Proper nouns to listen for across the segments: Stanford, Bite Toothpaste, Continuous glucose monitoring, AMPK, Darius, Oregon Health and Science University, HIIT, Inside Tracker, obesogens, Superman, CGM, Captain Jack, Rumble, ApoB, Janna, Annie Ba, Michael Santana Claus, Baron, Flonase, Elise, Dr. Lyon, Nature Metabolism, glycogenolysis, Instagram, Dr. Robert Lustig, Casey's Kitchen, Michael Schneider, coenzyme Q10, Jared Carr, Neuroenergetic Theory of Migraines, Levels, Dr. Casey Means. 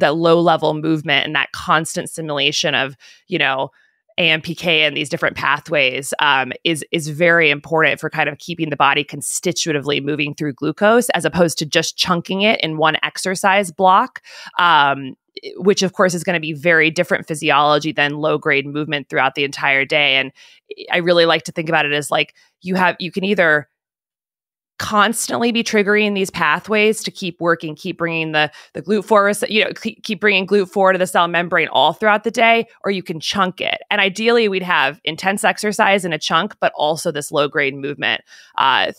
that low level movement and that constant stimulation of, you know, AMPK and these different pathways is very important for kind of keeping the body constitutively moving through glucose, as opposed to just chunking it in one exercise block, which of course is going to be very different physiology than low grade movement throughout the entire day. And I really like to think about it as like you can either constantly be triggering these pathways to keep working, keep bringing the GLUT4, you know, keep bringing GLUT4 to the cell membrane all throughout the day, or you can chunk it. And ideally, we'd have intense exercise in a chunk, but also this low grade movement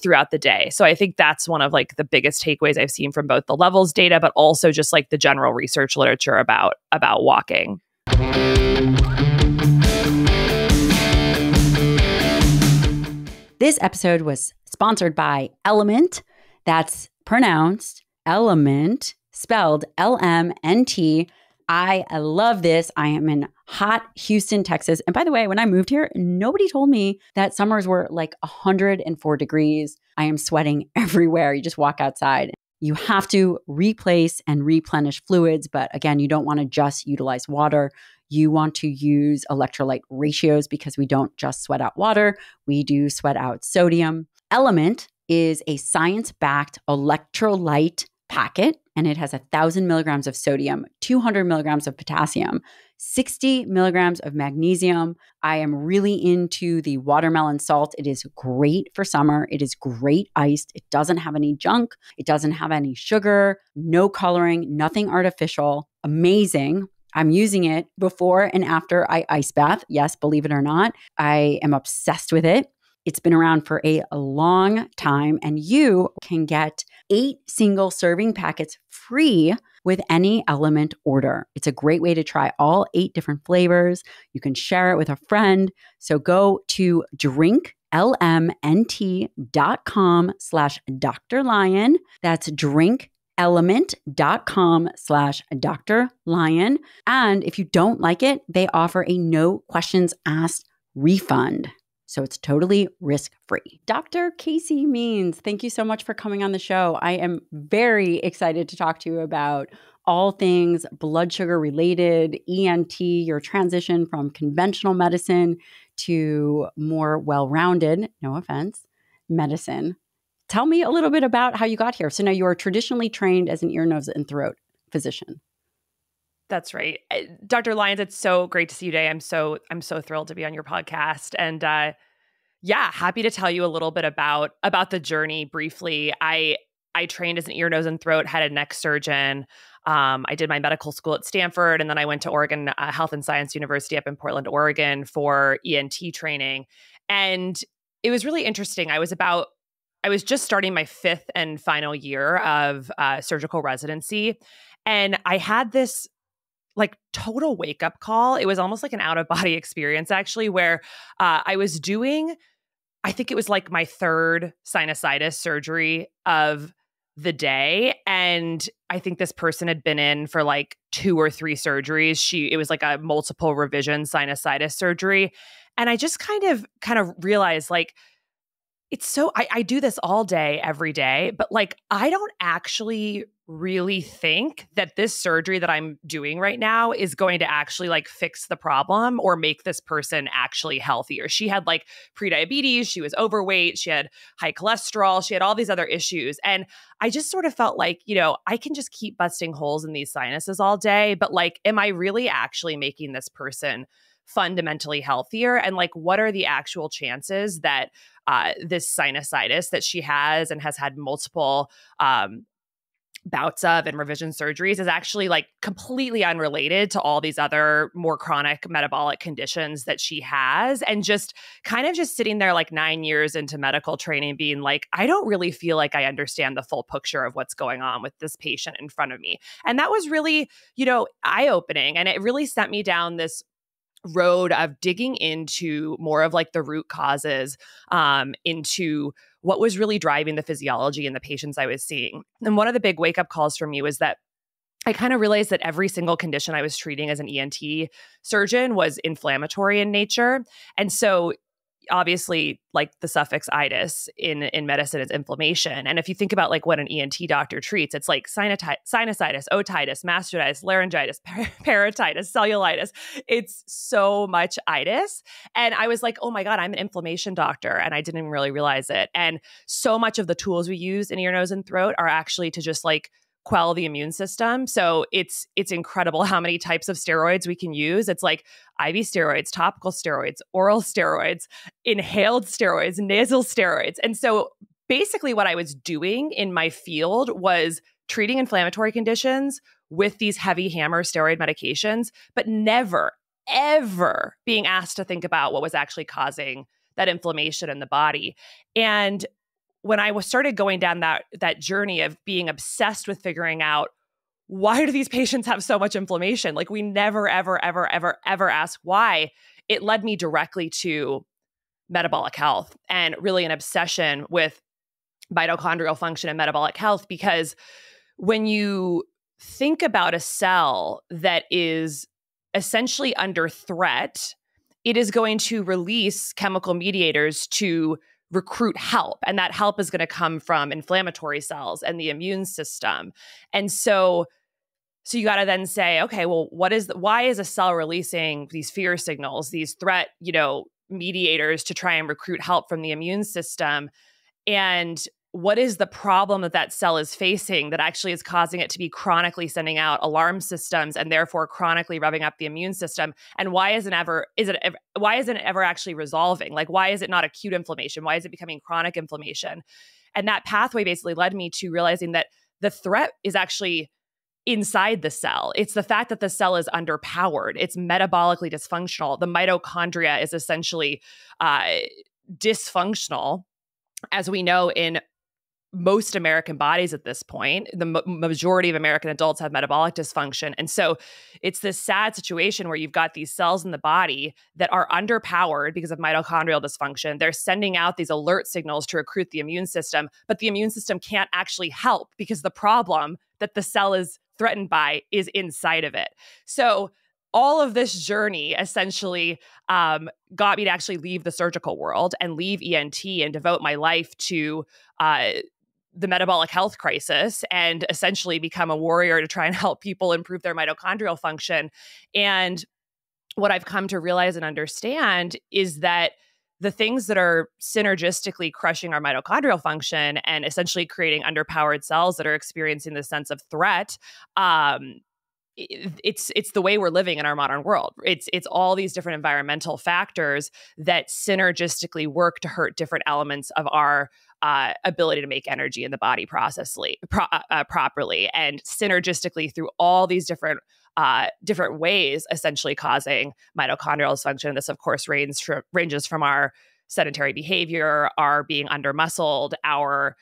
throughout the day. So I think that's one of like the biggest takeaways I've seen from both the Levels data, but also just like the general research literature about walking. This episode was sponsored by LMNT. That's pronounced LMNT, spelled LMNT. I love this. I am in hot Houston, Texas. And by the way, when I moved here, nobody told me that summers were like 104 degrees. I am sweating everywhere. You just walk outside. You have to replace and replenish fluids. But again, you don't want to just utilize water. You want to use electrolyte ratios, because we don't just sweat out water, we do sweat out sodium. LMNT is a science-backed electrolyte packet, and it has 1,000 milligrams of sodium, 200 milligrams of potassium, 60 milligrams of magnesium. I am really into the watermelon salt. It is great for summer. It is great iced. It doesn't have any junk. It doesn't have any sugar, no coloring, nothing artificial. Amazing. I'm using it before and after I ice bath. Yes, believe it or not, I am obsessed with it. It's been around for a long time, and you can get 8 single serving packets free with any LMNT order. It's a great way to try all 8 different flavors. You can share it with a friend. So go to drinklmnt.com/Dr. Lyon. That's drinklmnt.com/Dr. Lyon. And if you don't like it, they offer a no questions asked refund. So it's totally risk-free. Dr. Casey Means, thank you so much for coming on the show. I am very excited to talk to you about all things blood sugar related, ENT, your transition from conventional medicine to more well-rounded, no offense, medicine. Tell me a little bit about how you got here. So now you are traditionally trained as an ear, nose, and throat physician. That's right. Dr. Lyons, it's so great to see you today. I'm so thrilled to be on your podcast. And yeah, happy to tell you a little bit about the journey briefly. I trained as an ear, nose, and throat, head and neck surgeon. I did my medical school at Stanford, and then I went to Oregon Health and Science University up in Portland, Oregon for ENT training. And it was really interesting. I was just starting my 5th and final year of surgical residency, and I had this like total wake-up call. It was almost like an out-of-body experience, actually, where I was doing, I think it was like my 3rd sinusitis surgery of the day, and I think this person had been in for like 2 or 3 surgeries. It was like a multiple revision sinusitis surgery, and I just kind of realized like, it's so, I do this all day, every day, but like, I don't actually really think that this surgery that I'm doing right now is going to actually like fix the problem or make this person actually healthier. She had like prediabetes, she was overweight, she had high cholesterol, she had all these other issues. And I just sort of felt like, you know, I can just keep busting holes in these sinuses all day, but like, am I really actually making this person fundamentally healthier? And like, what are the actual chances that this sinusitis that she has and has had multiple bouts of and revision surgeries is actually like completely unrelated to all these other more chronic metabolic conditions that she has? And just kind of just sitting there like 9 years into medical training being like, I don't really feel like I understand the full picture of what's going on with this patient in front of me. And that was really, you know, eye-opening. And it really sent me down this road of digging into more of like the root causes, into what was really driving the physiology in the patients I was seeing. And one of the big wake-up calls for me was that I kind of realized that every single condition I was treating as an ENT surgeon was inflammatory in nature. And so obviously, like the suffix itis in medicine is inflammation. And if you think about like what an ENT doctor treats, it's like sinusitis, otitis, mastitis, laryngitis, parotitis, cellulitis. It's so much itis. And I was like, oh my God, I'm an inflammation doctor. And I didn't even really realize it. And so much of the tools we use in ear, nose, and throat are actually to just like quell the immune system. So it's incredible how many types of steroids we can use. It's like IV steroids, topical steroids, oral steroids, inhaled steroids, nasal steroids. And so basically what I was doing in my field was treating inflammatory conditions with these heavy hammer steroid medications, but never, ever being asked to think about what was actually causing that inflammation in the body. And when I started going down that journey of being obsessed with figuring out, why do these patients have so much inflammation? Like we never, ever, ever, ever, ever ask why. It led me directly to metabolic health and really an obsession with mitochondrial function and metabolic health, because when you think about a cell that is essentially under threat, it is going to release chemical mediators to recruit help. And that help is going to come from inflammatory cells and the immune system. And so you got to then say, okay, well, why is a cell releasing these fear signals, these threat, mediators to try and recruit help from the immune system? And what is the problem that cell is facing that actually is causing it to be chronically sending out alarm systems and therefore chronically revving up the immune system? And why isn't it ever actually resolving? Like, why is it not acute inflammation? Why is it becoming chronic inflammation? And that pathway basically led me to realizing that the threat is actually inside the cell. It's the fact that the cell is underpowered. It's metabolically dysfunctional. The mitochondria is essentially dysfunctional, as we know in most American bodies at this point. The majority of American adults have metabolic dysfunction. And so it's this sad situation where you've got these cells in the body that are underpowered because of mitochondrial dysfunction. They're sending out these alert signals to recruit the immune system, but the immune system can't actually help because the problem that the cell is threatened by is inside of it. So all of this journey essentially got me to actually leave the surgical world and leave ENT and devote my life to the metabolic health crisis and essentially become a warrior to try and help people improve their mitochondrial function. And what I've come to realize and understand is that the things that are synergistically crushing our mitochondrial function and essentially creating underpowered cells that are experiencing this sense of threat, it's the way we're living in our modern world. It's all these different environmental factors that synergistically work to hurt different elements of our ability to make energy in the body properly, and synergistically through all these different ways, essentially causing mitochondrial dysfunction. This, of course, ranges from our sedentary behavior, our being under-muscled, our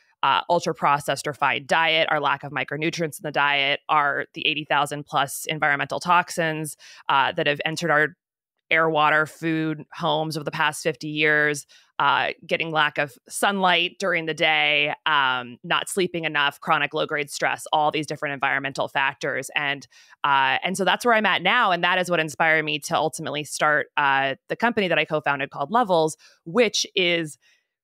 ultra-processed or refined diet, our lack of micronutrients in the diet, are the 80,000 plus environmental toxins that have entered our air, water, food, homes over the past 50 years, getting lack of sunlight during the day, not sleeping enough, chronic low-grade stress, all these different environmental factors. And so that's where I'm at now. And that is what inspired me to ultimately start the company that I co-founded called Levels, which is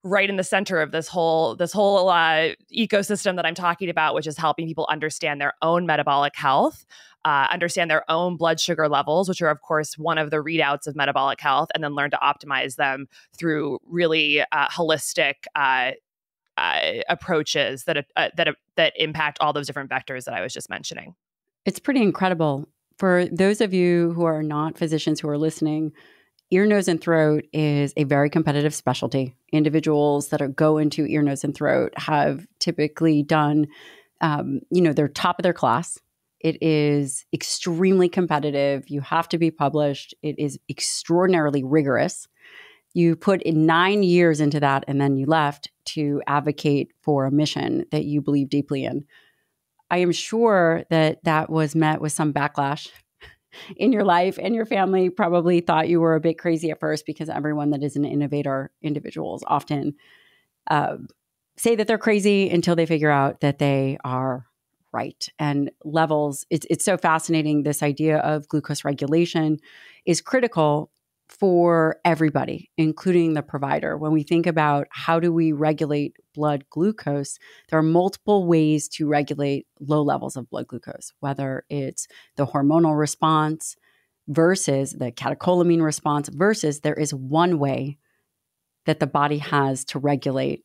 right in the center of this whole ecosystem that I'm talking about, which is helping people understand their own metabolic health, understand their own blood sugar levels, which are, of course, one of the readouts of metabolic health, and then learn to optimize them through really holistic approaches that impact all those different vectors that I was just mentioning. It's pretty incredible. For those of you who are not physicians who are listening, ear, nose, and throat is a very competitive specialty. Individuals that go into ear, nose, and throat have typically done, they're top of their class. It is extremely competitive. You have to be published. It is extraordinarily rigorous. You put in 9 years into that, and then you left to advocate for a mission that you believe deeply in. I am sure that was met with some backlash in your life, and your family probably thought you were a bit crazy at first, because everyone that is an innovator, individuals often say that they're crazy until they figure out that they are right. And Levels, it's so fascinating. This idea of glucose regulation is critical for everybody, including the provider. When we think about how do we regulate blood glucose, there are multiple ways to regulate low levels of blood glucose, whether it's the hormonal response versus the catecholamine response versus there is one way that the body has to regulate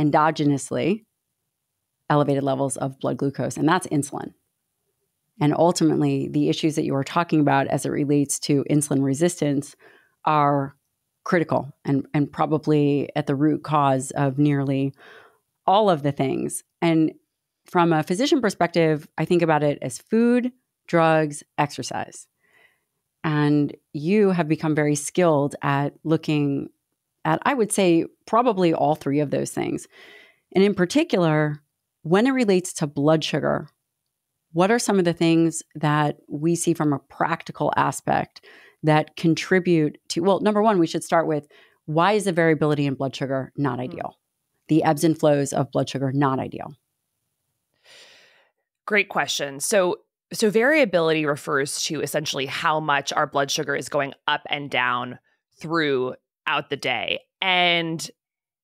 endogenously elevated levels of blood glucose, and that's insulin. And ultimately, the issues that you are talking about as it relates to insulin resistance are critical and probably at the root cause of nearly all of the things. And from a physician perspective, I think about it as food, drugs, exercise. And you have become very skilled at looking at, I would say, probably all three of those things. And in particular, when it relates to blood sugar, what are some of the things that we see from a practical aspect that contribute to, well, number one, we should start with why is the variability in blood sugar not ideal? The ebbs and flows of blood sugar not ideal? Great question. So variability refers to essentially how much our blood sugar is going up and down throughout the day. And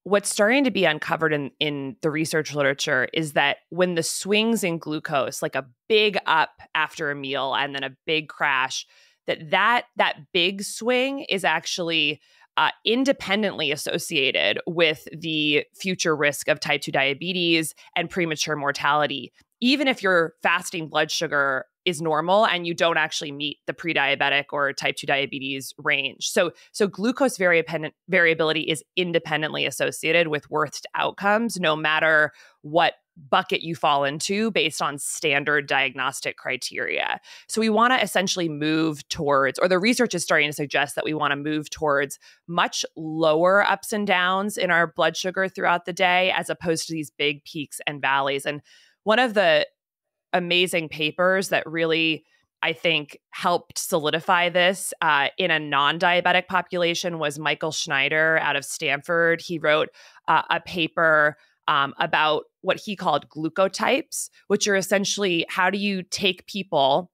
what's starting to be uncovered in the research literature is that when the swings in glucose, like a big up after a meal and then a big crash, that big swing is actually independently associated with the future risk of type 2 diabetes and premature mortality, even if your fasting blood sugar is normal and you don't actually meet the pre-diabetic or type 2 diabetes range. So glucose variability is independently associated with worst outcomes, no matter what bucket you fall into based on standard diagnostic criteria. So we want to essentially move towards, or the research is starting to suggest that we want to move towards much lower ups and downs in our blood sugar throughout the day, as opposed to these big peaks and valleys. And one of the amazing papers that really, I think, helped solidify this in a non-diabetic population was Michael Schneider out of Stanford. He wrote a paper about what he called glucotypes, which are essentially how do you take people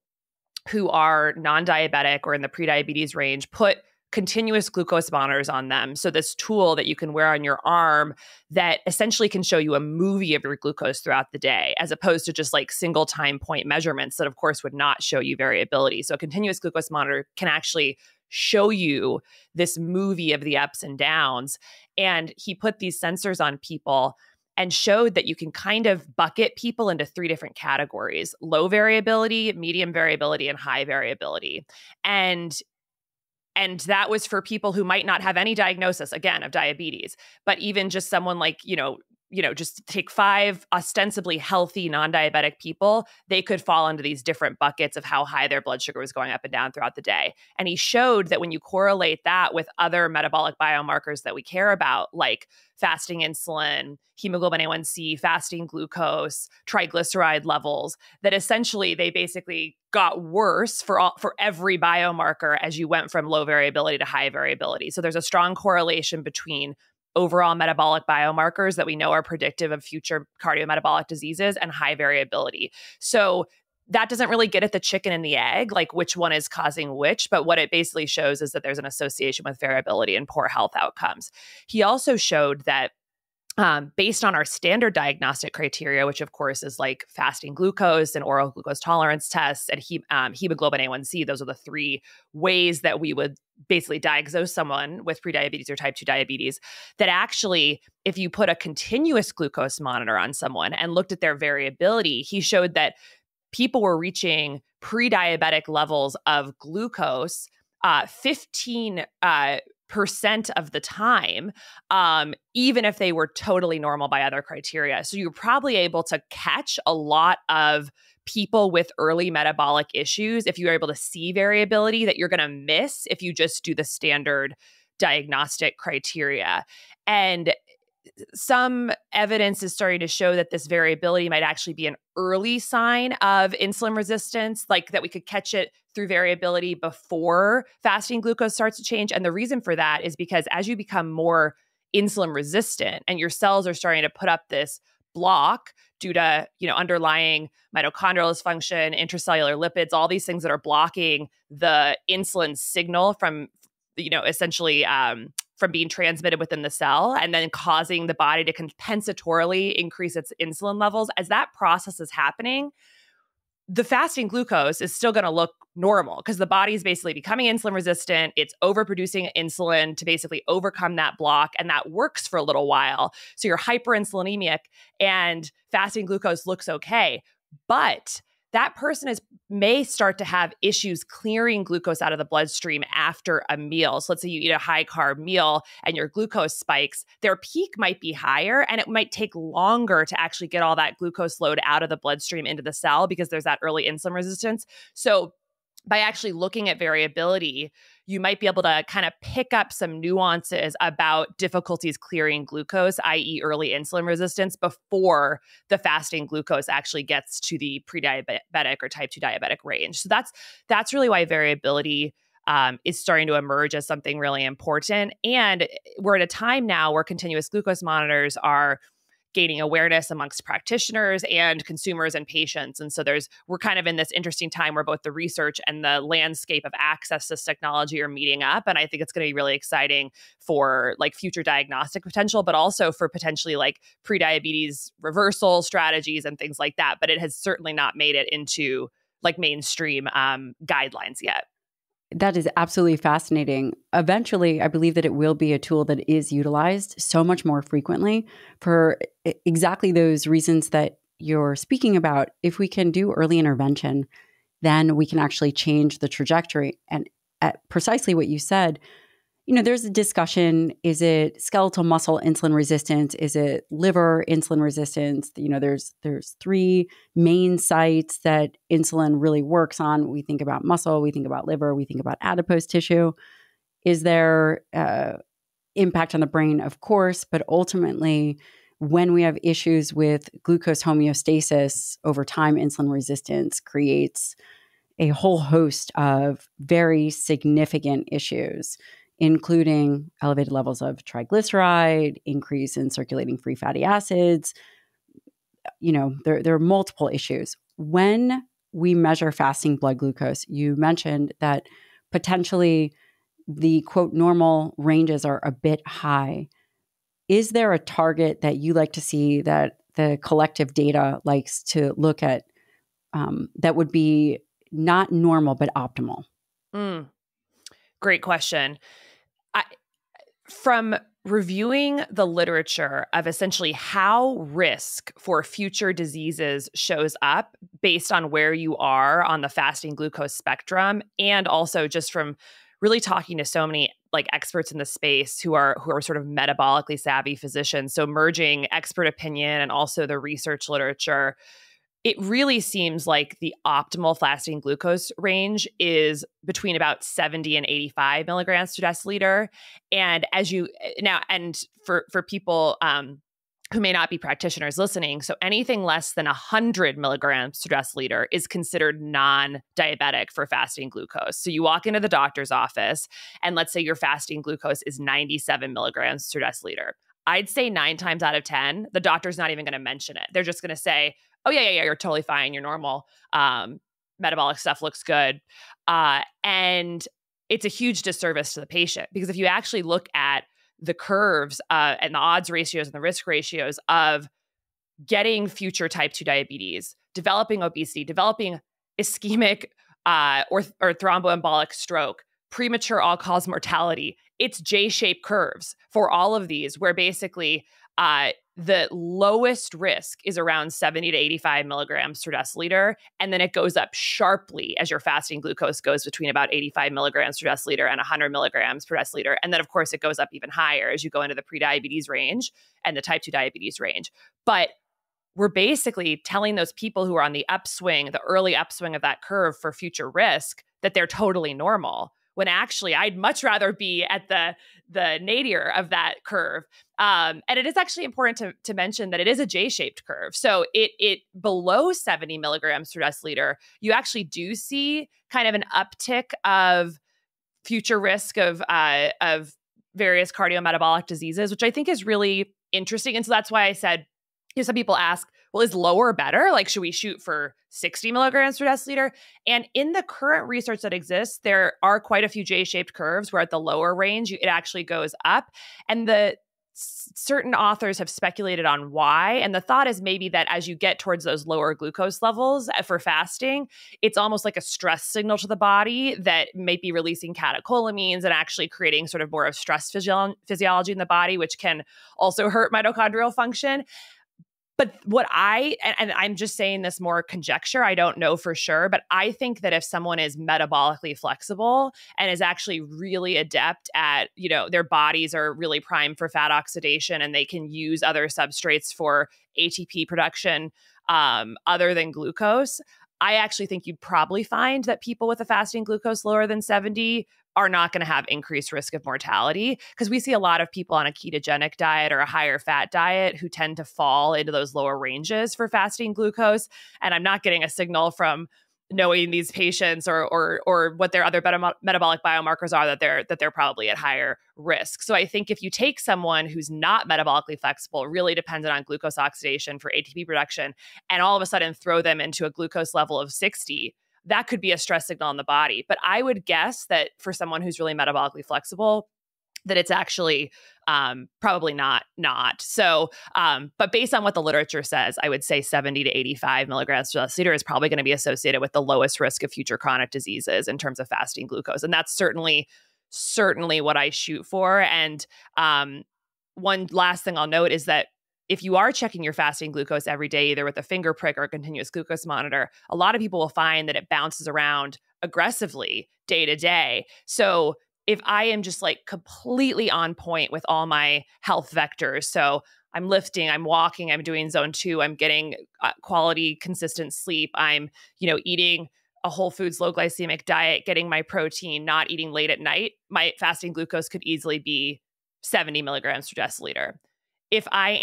who are non-diabetic or in the pre-diabetes range, put continuous glucose monitors on them. So this tool that you can wear on your arm that essentially can show you a movie of your glucose throughout the day, as opposed to just like single time point measurements that of course would not show you variability. So a continuous glucose monitor can actually show you this movie of the ups and downs. And he put these sensors on people and showed that you can kind of bucket people into three different categories: low variability, medium variability, and high variability. And that was for people who might not have any diagnosis, again, of diabetes, but even just someone like, just take 5 ostensibly healthy non-diabetic people, they could fall into these different buckets of how high their blood sugar was going up and down throughout the day. And he showed that when you correlate that with other metabolic biomarkers that we care about, like fasting insulin, hemoglobin A1C, fasting glucose, triglyceride levels, that essentially they basically got worse for every biomarker as you went from low variability to high variability. So there's a strong correlation between overall metabolic biomarkers that we know are predictive of future cardiometabolic diseases and high variability. So that doesn't really get at the chicken and the egg, like which one is causing which, but what it basically shows is that there's an association with variability and poor health outcomes. He also showed that based on our standard diagnostic criteria, which of course is like fasting glucose and oral glucose tolerance tests and hemoglobin A1C, those are the three ways that we would basically diagnose someone with prediabetes or type 2 diabetes, that actually if you put a continuous glucose monitor on someone and looked at their variability, he showed that people were reaching pre-diabetic levels of glucose 15% of the time, even if they were totally normal by other criteria. So you're probably able to catch a lot of people with early metabolic issues if you're able to see variability that you're going to miss if you just do the standard diagnostic criteria. And some evidence is starting to show that this variability might actually be an early sign of insulin resistance, like that we could catch it through variability before fasting glucose starts to change. And the reason for that is because as you become more insulin resistant and your cells are starting to put up this block due to, underlying mitochondrial dysfunction, intracellular lipids, all these things that are blocking the insulin signal from essentially from being transmitted within the cell and then causing the body to compensatorily increase its insulin levels. As that process is happening, the fasting glucose is still going to look normal because the body is basically becoming insulin resistant. It's overproducing insulin to basically overcome that block, and that works for a little while. So you're hyperinsulinemic and fasting glucose looks okay. But that person may start to have issues clearing glucose out of the bloodstream after a meal. So let's say you eat a high-carb meal and your glucose spikes. Their peak might be higher, and it might take longer to actually get all that glucose load out of the bloodstream into the cell because there's that early insulin resistance. So by actually looking at variability, you might be able to kind of pick up some nuances about difficulties clearing glucose, i.e. early insulin resistance, before the fasting glucose actually gets to the pre-diabetic or type 2 diabetic range. So that's really why variability is starting to emerge as something really important. And we're at a time now where continuous glucose monitors are gaining awareness amongst practitioners and consumers and patients. And so we're kind of in this interesting time where both the research and the landscape of access to this technology are meeting up. And I think it's going to be really exciting for like future diagnostic potential, but also for potentially like pre-diabetes reversal strategies and things like that. But it has certainly not made it into like mainstream guidelines yet. That is absolutely fascinating. Eventually, I believe that it will be a tool that is utilized so much more frequently for exactly those reasons that you're speaking about. If we can do early intervention, then we can actually change the trajectory. And at precisely what you said, there's a discussion. Is it skeletal muscle insulin resistance? Is it liver insulin resistance? There's three main sites that insulin really works on. We think about muscle, we think about liver, we think about adipose tissue. Is there impact on the brain? Of course, but ultimately, when we have issues with glucose homeostasis over time, insulin resistance creates a whole host of very significant issues, including elevated levels of triglyceride, increase in circulating free fatty acids. There are multiple issues. When we measure fasting blood glucose, you mentioned that potentially the quote normal ranges are a bit high. Is there a target that you like to see that the collective data likes to look at that would be not normal, but optimal? Mm. Great question. From reviewing the literature of essentially how risk for future diseases shows up based on where you are on the fasting glucose spectrum, and also just from really talking to so many like experts in the space who are sort of metabolically savvy physicians, so merging expert opinion and also the research literature, it really seems like the optimal fasting glucose range is between about 70 and 85 milligrams per deciliter. And for people who may not be practitioners listening, so anything less than 100 milligrams per deciliter is considered non-diabetic for fasting glucose. So you walk into the doctor's office and let's say your fasting glucose is 97 milligrams per deciliter. I'd say 9 times out of 10, the doctor's not even going to mention it. They're just going to say, oh, yeah, you're totally fine. You're normal. Metabolic stuff looks good. And it's a huge disservice to the patient, because if you actually look at the curves and the odds ratios and the risk ratios of getting future type 2 diabetes, developing obesity, developing ischemic or thromboembolic stroke, premature all-cause mortality, it's J-shaped curves for all of these, where basically the lowest risk is around 70 to 85 milligrams per deciliter. And then it goes up sharply as your fasting glucose goes between about 85 milligrams per deciliter and 100 milligrams per deciliter. And then, of course, it goes up even higher as you go into the prediabetes range and the type 2 diabetes range. But we're basically telling those people who are on the upswing, the early upswing of that curve for future risk, that they're totally normal, when actually I'd much rather be at the nadir of that curve. And it is actually important to mention that it is a J-shaped curve. So it below 70 milligrams per deciliter, you actually do see kind of an uptick of future risk of various cardiometabolic diseases, which I think is really interesting. And so that's why I said, some people ask, well, is lower better? Like, should we shoot for 60 milligrams per deciliter? And in the current research that exists, there are quite a few J-shaped curves where at the lower range, it actually goes up. And the certain authors have speculated on why. And the thought is maybe that as you get towards those lower glucose levels for fasting, it's almost like a stress signal to the body that might be releasing catecholamines and actually creating sort of more of stress physiology in the body, which can also hurt mitochondrial function. But what and I'm just saying this more conjecture, I don't know for sure, but I think that if someone is metabolically flexible and is actually really adept at, you know, their bodies are really primed for fat oxidation and they can use other substrates for ATP production other than glucose, I actually think you'd probably find that people with a fasting glucose lower than 70 are not going to have increased risk of mortality, because we see a lot of people on a ketogenic diet or a higher fat diet who tend to fall into those lower ranges for fasting glucose. And I'm not getting a signal from knowing these patients or what their other metabolic biomarkers are that they're probably at higher risk. So I think if you take someone who's not metabolically flexible, really dependent on glucose oxidation for ATP production, and all of a sudden throw them into a glucose level of 60, that could be a stress signal in the body. But I would guess that for someone who's really metabolically flexible, that it's actually probably not. So, but based on what the literature says, I would say 70 to 85 milligrams per deciliter is probably going to be associated with the lowest risk of future chronic diseases in terms of fasting glucose. And that's certainly what I shoot for. And one last thing I'll note is that if you are checking your fasting glucose every day, either with a finger prick or a continuous glucose monitor, a lot of people will find that it bounces around aggressively day to day. So if I am just like completely on point with all my health vectors, so I'm lifting, I'm walking, I'm doing zone 2, I'm getting quality, consistent sleep, I'm, you know, eating a whole foods, low glycemic diet, getting my protein, not eating late at night, my fasting glucose could easily be 70 milligrams per deciliter. If I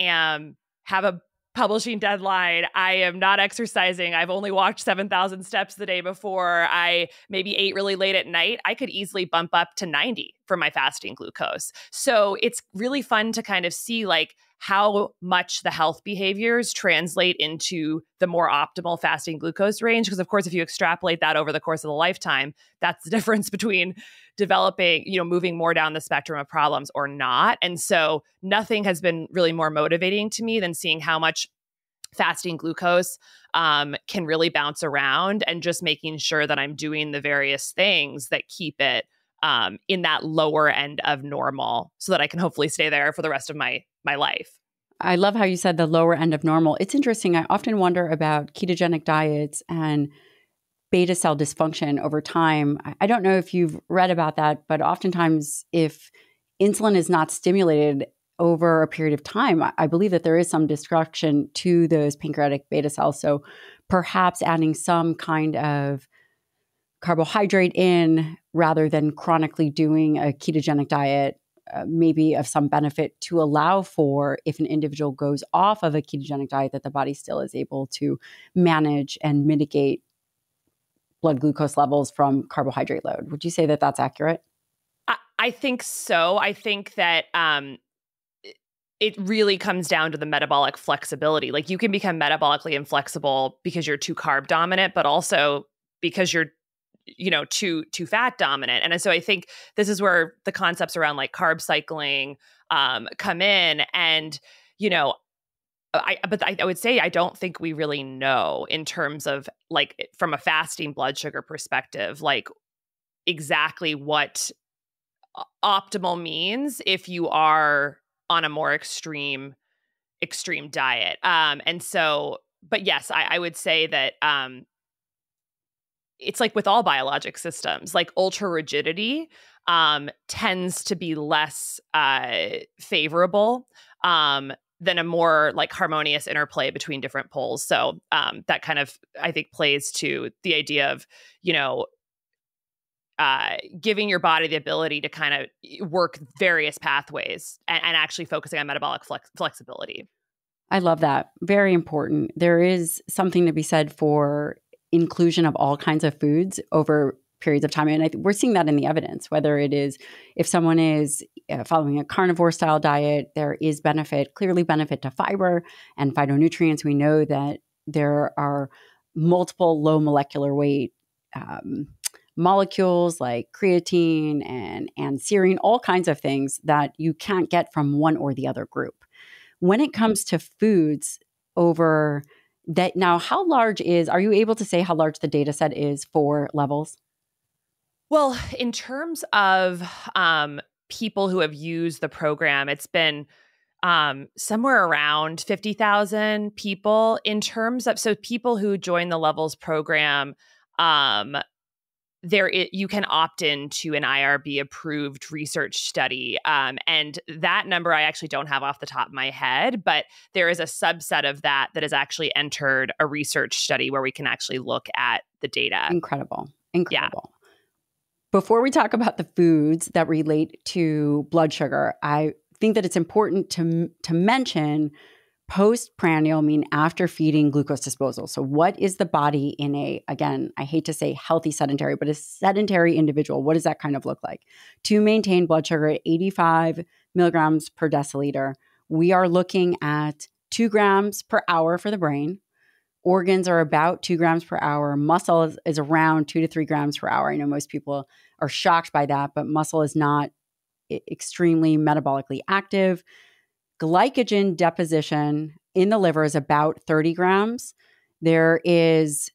have a publishing deadline, I am not exercising, I've only walked 7,000 steps the day before, I maybe ate really late at night, I could easily bump up to 90 for my fasting glucose. So it's really fun to kind of see like how much the health behaviors translate into the more optimal fasting glucose range. Because of course, if you extrapolate that over the course of a lifetime, that's the difference between developing, you know, moving more down the spectrum of problems or not. And so nothing has been really more motivating to me than seeing how much fasting glucose can really bounce around, and just making sure that I'm doing the various things that keep it in that lower end of normal, so that I can hopefully stay there for the rest of my life. I love how you said the lower end of normal. It's interesting. I often wonder about ketogenic diets and beta cell dysfunction over time. I don't know if you've read about that, but oftentimes if insulin is not stimulated over a period of time, I believe that there is some destruction to those pancreatic beta cells. So perhaps adding some kind of carbohydrate in rather than chronically doing a ketogenic diet maybe of some benefit, to allow for, if an individual goes off of a ketogenic diet, that the body still is able to manage and mitigate blood glucose levels from carbohydrate load. Would you say that that's accurate? I think so. I think that it really comes down to the metabolic flexibility. Like, you can become metabolically inflexible because you're too carb dominant, but also because you're, you know, too fat dominant. And so I think this is where the concepts around like carb cycling come in. And, you know, I would say I don't think we really know in terms of like from a fasting blood sugar perspective, like exactly what optimal means if you are on a more extreme diet. And so, but yes, I would say that it's like with all biologic systems, like ultra rigidity tends to be less favorable than a more like harmonious interplay between different poles. So that kind of, I think, plays to the idea of, you know, giving your body the ability to kind of work various pathways and actually focusing on metabolic flexibility. I love that. Very important. There is something to be said for inclusion of all kinds of foods over periods of time. And we're seeing that in the evidence, whether it is if someone is following a carnivore style diet, there is clearly benefit to fiber and phytonutrients. We know that there are multiple low molecular weight molecules like creatine and serine, all kinds of things that you can't get from one or the other group. When it comes to foods over that, now how large are you able to say how large the data set is for Levels? Well, in terms of people who have used the program, it's been somewhere around 50,000 people. In terms of, so people who join the Levels program, you can opt into an IRB approved research study. And that number I actually don't have off the top of my head, but there is a subset of that that has actually entered a research study where we can actually look at the data. Incredible. Yeah. Before we talk about the foods that relate to blood sugar, I think that it's important to mention postprandial, mean after feeding, glucose disposal. So what is the body in a, again, I hate to say healthy sedentary, but a sedentary individual, what does that kind of look like? To maintain blood sugar at 85 milligrams per deciliter, we are looking at 2 grams per hour for the brain. Organs are about 2 grams per hour. Muscle is around 2 to 3 grams per hour. I know most people are shocked by that, but muscle is not extremely metabolically active. Glycogen deposition in the liver is about 30 grams. There is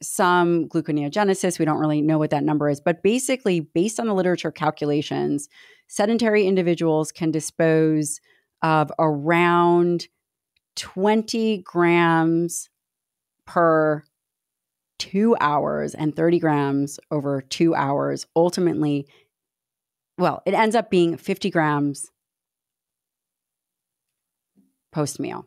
some gluconeogenesis. We don't really know what that number is, but basically based on the literature calculations, sedentary individuals can dispose of around 20 grams per 2 hours and 30 grams over 2 hours. Ultimately, well, it ends up being 50 grams post-meal,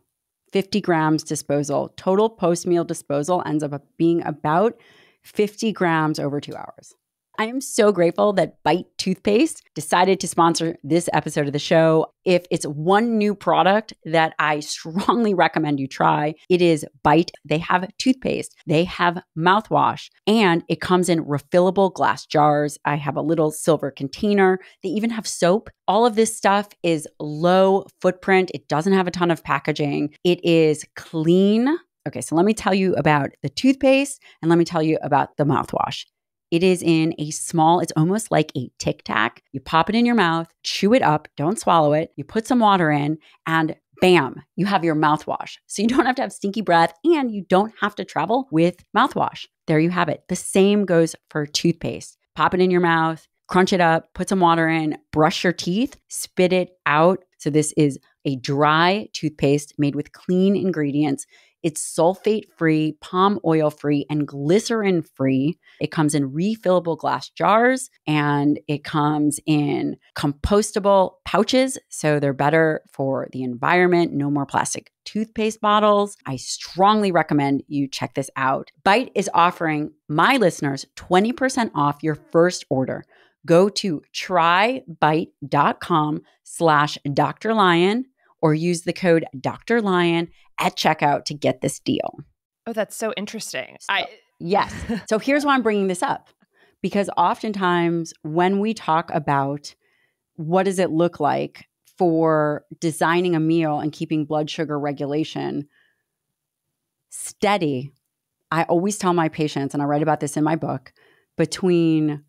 50 grams disposal. Total post-meal disposal ends up being about 50 grams over 2 hours. I am so grateful that Bite Toothpaste decided to sponsor this episode of the show. If it's one new product that I strongly recommend you try, it is Bite. They have toothpaste, they have mouthwash, and it comes in refillable glass jars. I have a little silver container. They even have soap. All of this stuff is low footprint. It doesn't have a ton of packaging. It is clean. Okay, so let me tell you about the toothpaste and let me tell you about the mouthwash. It is in a small, it's almost like a Tic Tac. You pop it in your mouth, chew it up, don't swallow it. You put some water in and bam, you have your mouthwash. So you don't have to have stinky breath and you don't have to travel with mouthwash. There you have it. The same goes for toothpaste. Pop it in your mouth, crunch it up, put some water in, brush your teeth, spit it out. So this is a dry toothpaste made with clean ingredients. It's sulfate-free, palm oil-free, and glycerin-free. It comes in refillable glass jars, and it comes in compostable pouches, so they're better for the environment. No more plastic toothpaste bottles. I strongly recommend you check this out. Bite is offering my listeners 20% off your first order. Go to trybite.com/Dr. Lyon or use the code Dr. Lyon at checkout to get this deal. Oh, that's so interesting. Yes. So here's why I'm bringing this up, because oftentimes when we talk about what does it look like for designing a meal and keeping blood sugar regulation steady, I always tell my patients, and I write about this in my book, between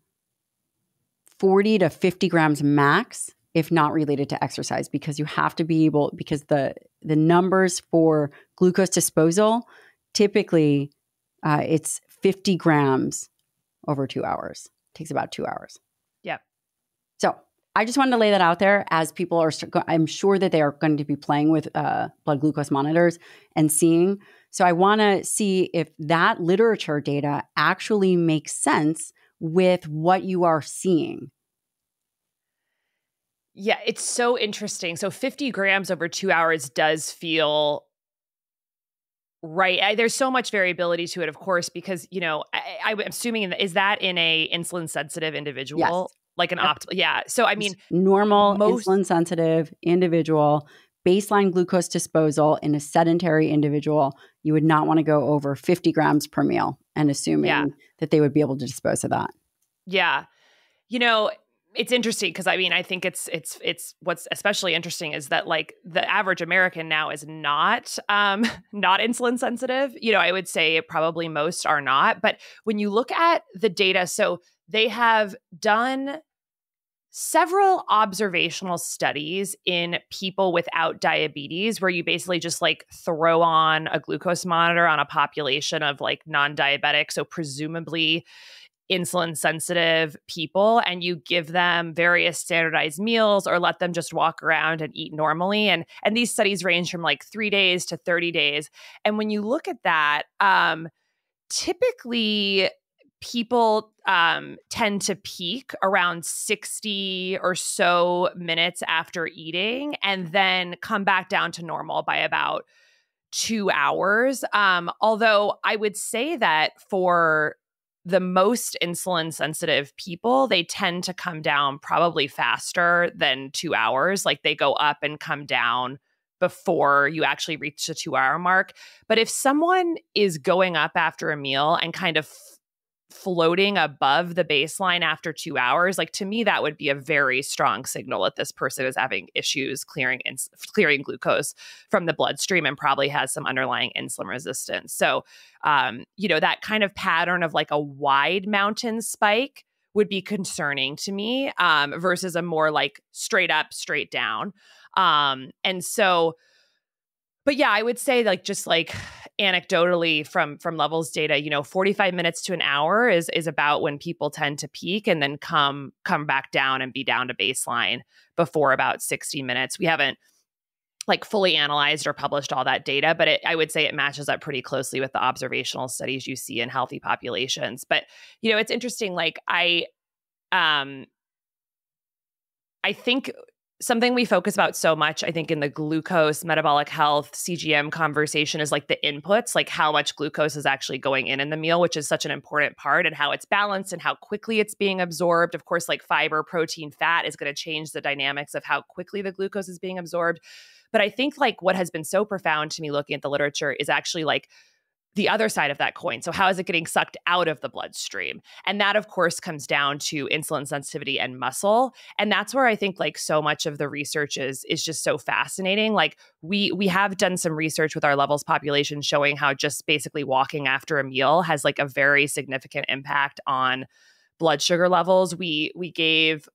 40 to 50 grams max if not related to exercise, because you have to be able, because the numbers for glucose disposal, typically it's 50 grams over 2 hours. It takes about 2 hours. Yep. So I just wanted to lay that out there as people are, I'm sure that they are going to be playing with blood glucose monitors and seeing. So I want to see if that literature data actually makes sense with what you are seeing. Yeah, it's so interesting. So 50 grams over 2 hours does feel right. There's so much variability to it, of course, because, you know, I'm assuming, is that in a insulin sensitive individual? Yes. Like an optimal? Yeah. So I mean, normal insulin sensitive individual, baseline glucose disposal in a sedentary individual, you would not want to go over 50 grams per meal and assuming that they would be able to dispose of that. Yeah. You know, It's interesting because I mean, I think it's what's especially interesting is that like the average American now is not insulin sensitive. You know, I would say probably most are not. But when you look at the data, so they have done several observational studies in people without diabetes where you basically just like throw on a glucose monitor on a population of like non-diabetic, so presumably insulin sensitive people, and you give them various standardized meals or let them just walk around and eat normally. And these studies range from like 3 days to 30 days. And when you look at that, typically people tend to peak around 60 or so minutes after eating and then come back down to normal by about 2 hours. Although I would say that for the most insulin sensitive people, they tend to come down probably faster than 2 hours. Like they go up and come down before you actually reach the 2 hour mark. But if someone is going up after a meal and kind of floating above the baseline after 2 hours, like to me, that would be a very strong signal that this person is having issues clearing glucose from the bloodstream and probably has some underlying insulin resistance. So, you know, that kind of pattern of like a wide mountain spike would be concerning to me, versus a more like straight up, straight down. And so, but yeah, I would say like, just like anecdotally from Levels data, you know, 45 minutes to an hour is about when people tend to peak and then come back down and be down to baseline before about 60 minutes. We haven't like fully analyzed or published all that data, but I would say it matches up pretty closely with the observational studies you see in healthy populations. But, you know, it's interesting. Like I think something we focus about so much, I think, in the glucose, metabolic health, CGM conversation is like the inputs, like how much glucose is actually going in the meal, which is such an important part, and how it's balanced and how quickly it's being absorbed. Of course, like fiber, protein, fat is going to change the dynamics of how quickly the glucose is being absorbed. But I think like what has been so profound to me looking at the literature is actually like the other side of that coin. So how is it getting sucked out of the bloodstream? And that, of course, comes down to insulin sensitivity and muscle. And that's where I think like so much of the research is just so fascinating. Like we have done some research with our Levels population showing how just basically walking after a meal has like a very significant impact on blood sugar levels. We gave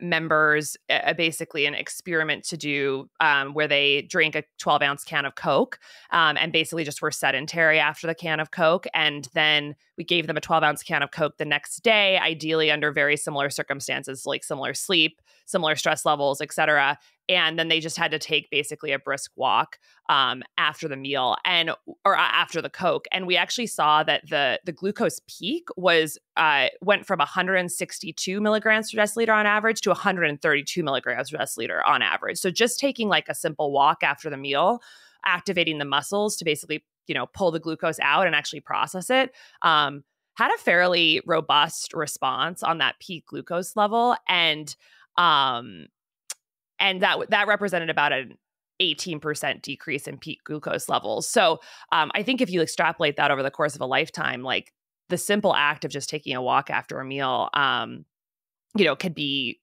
members basically an experiment to do where they drank a 12-ounce can of Coke and basically just were sedentary after the can of Coke. And then we gave them a 12-ounce can of Coke the next day, ideally under very similar circumstances, like similar sleep, similar stress levels, et cetera. And then they just had to take basically a brisk walk after the meal or after the Coke. And we actually saw that the glucose peak went from 162 milligrams per deciliter on average to 132 milligrams per deciliter on average. So just taking like a simple walk after the meal, activating the muscles to basically, you know, pull the glucose out and actually process it, had a fairly robust response on that peak glucose level. And that represented about an 18% decrease in peak glucose levels. So I think if you extrapolate that over the course of a lifetime, like the simple act of just taking a walk after a meal, you know, could be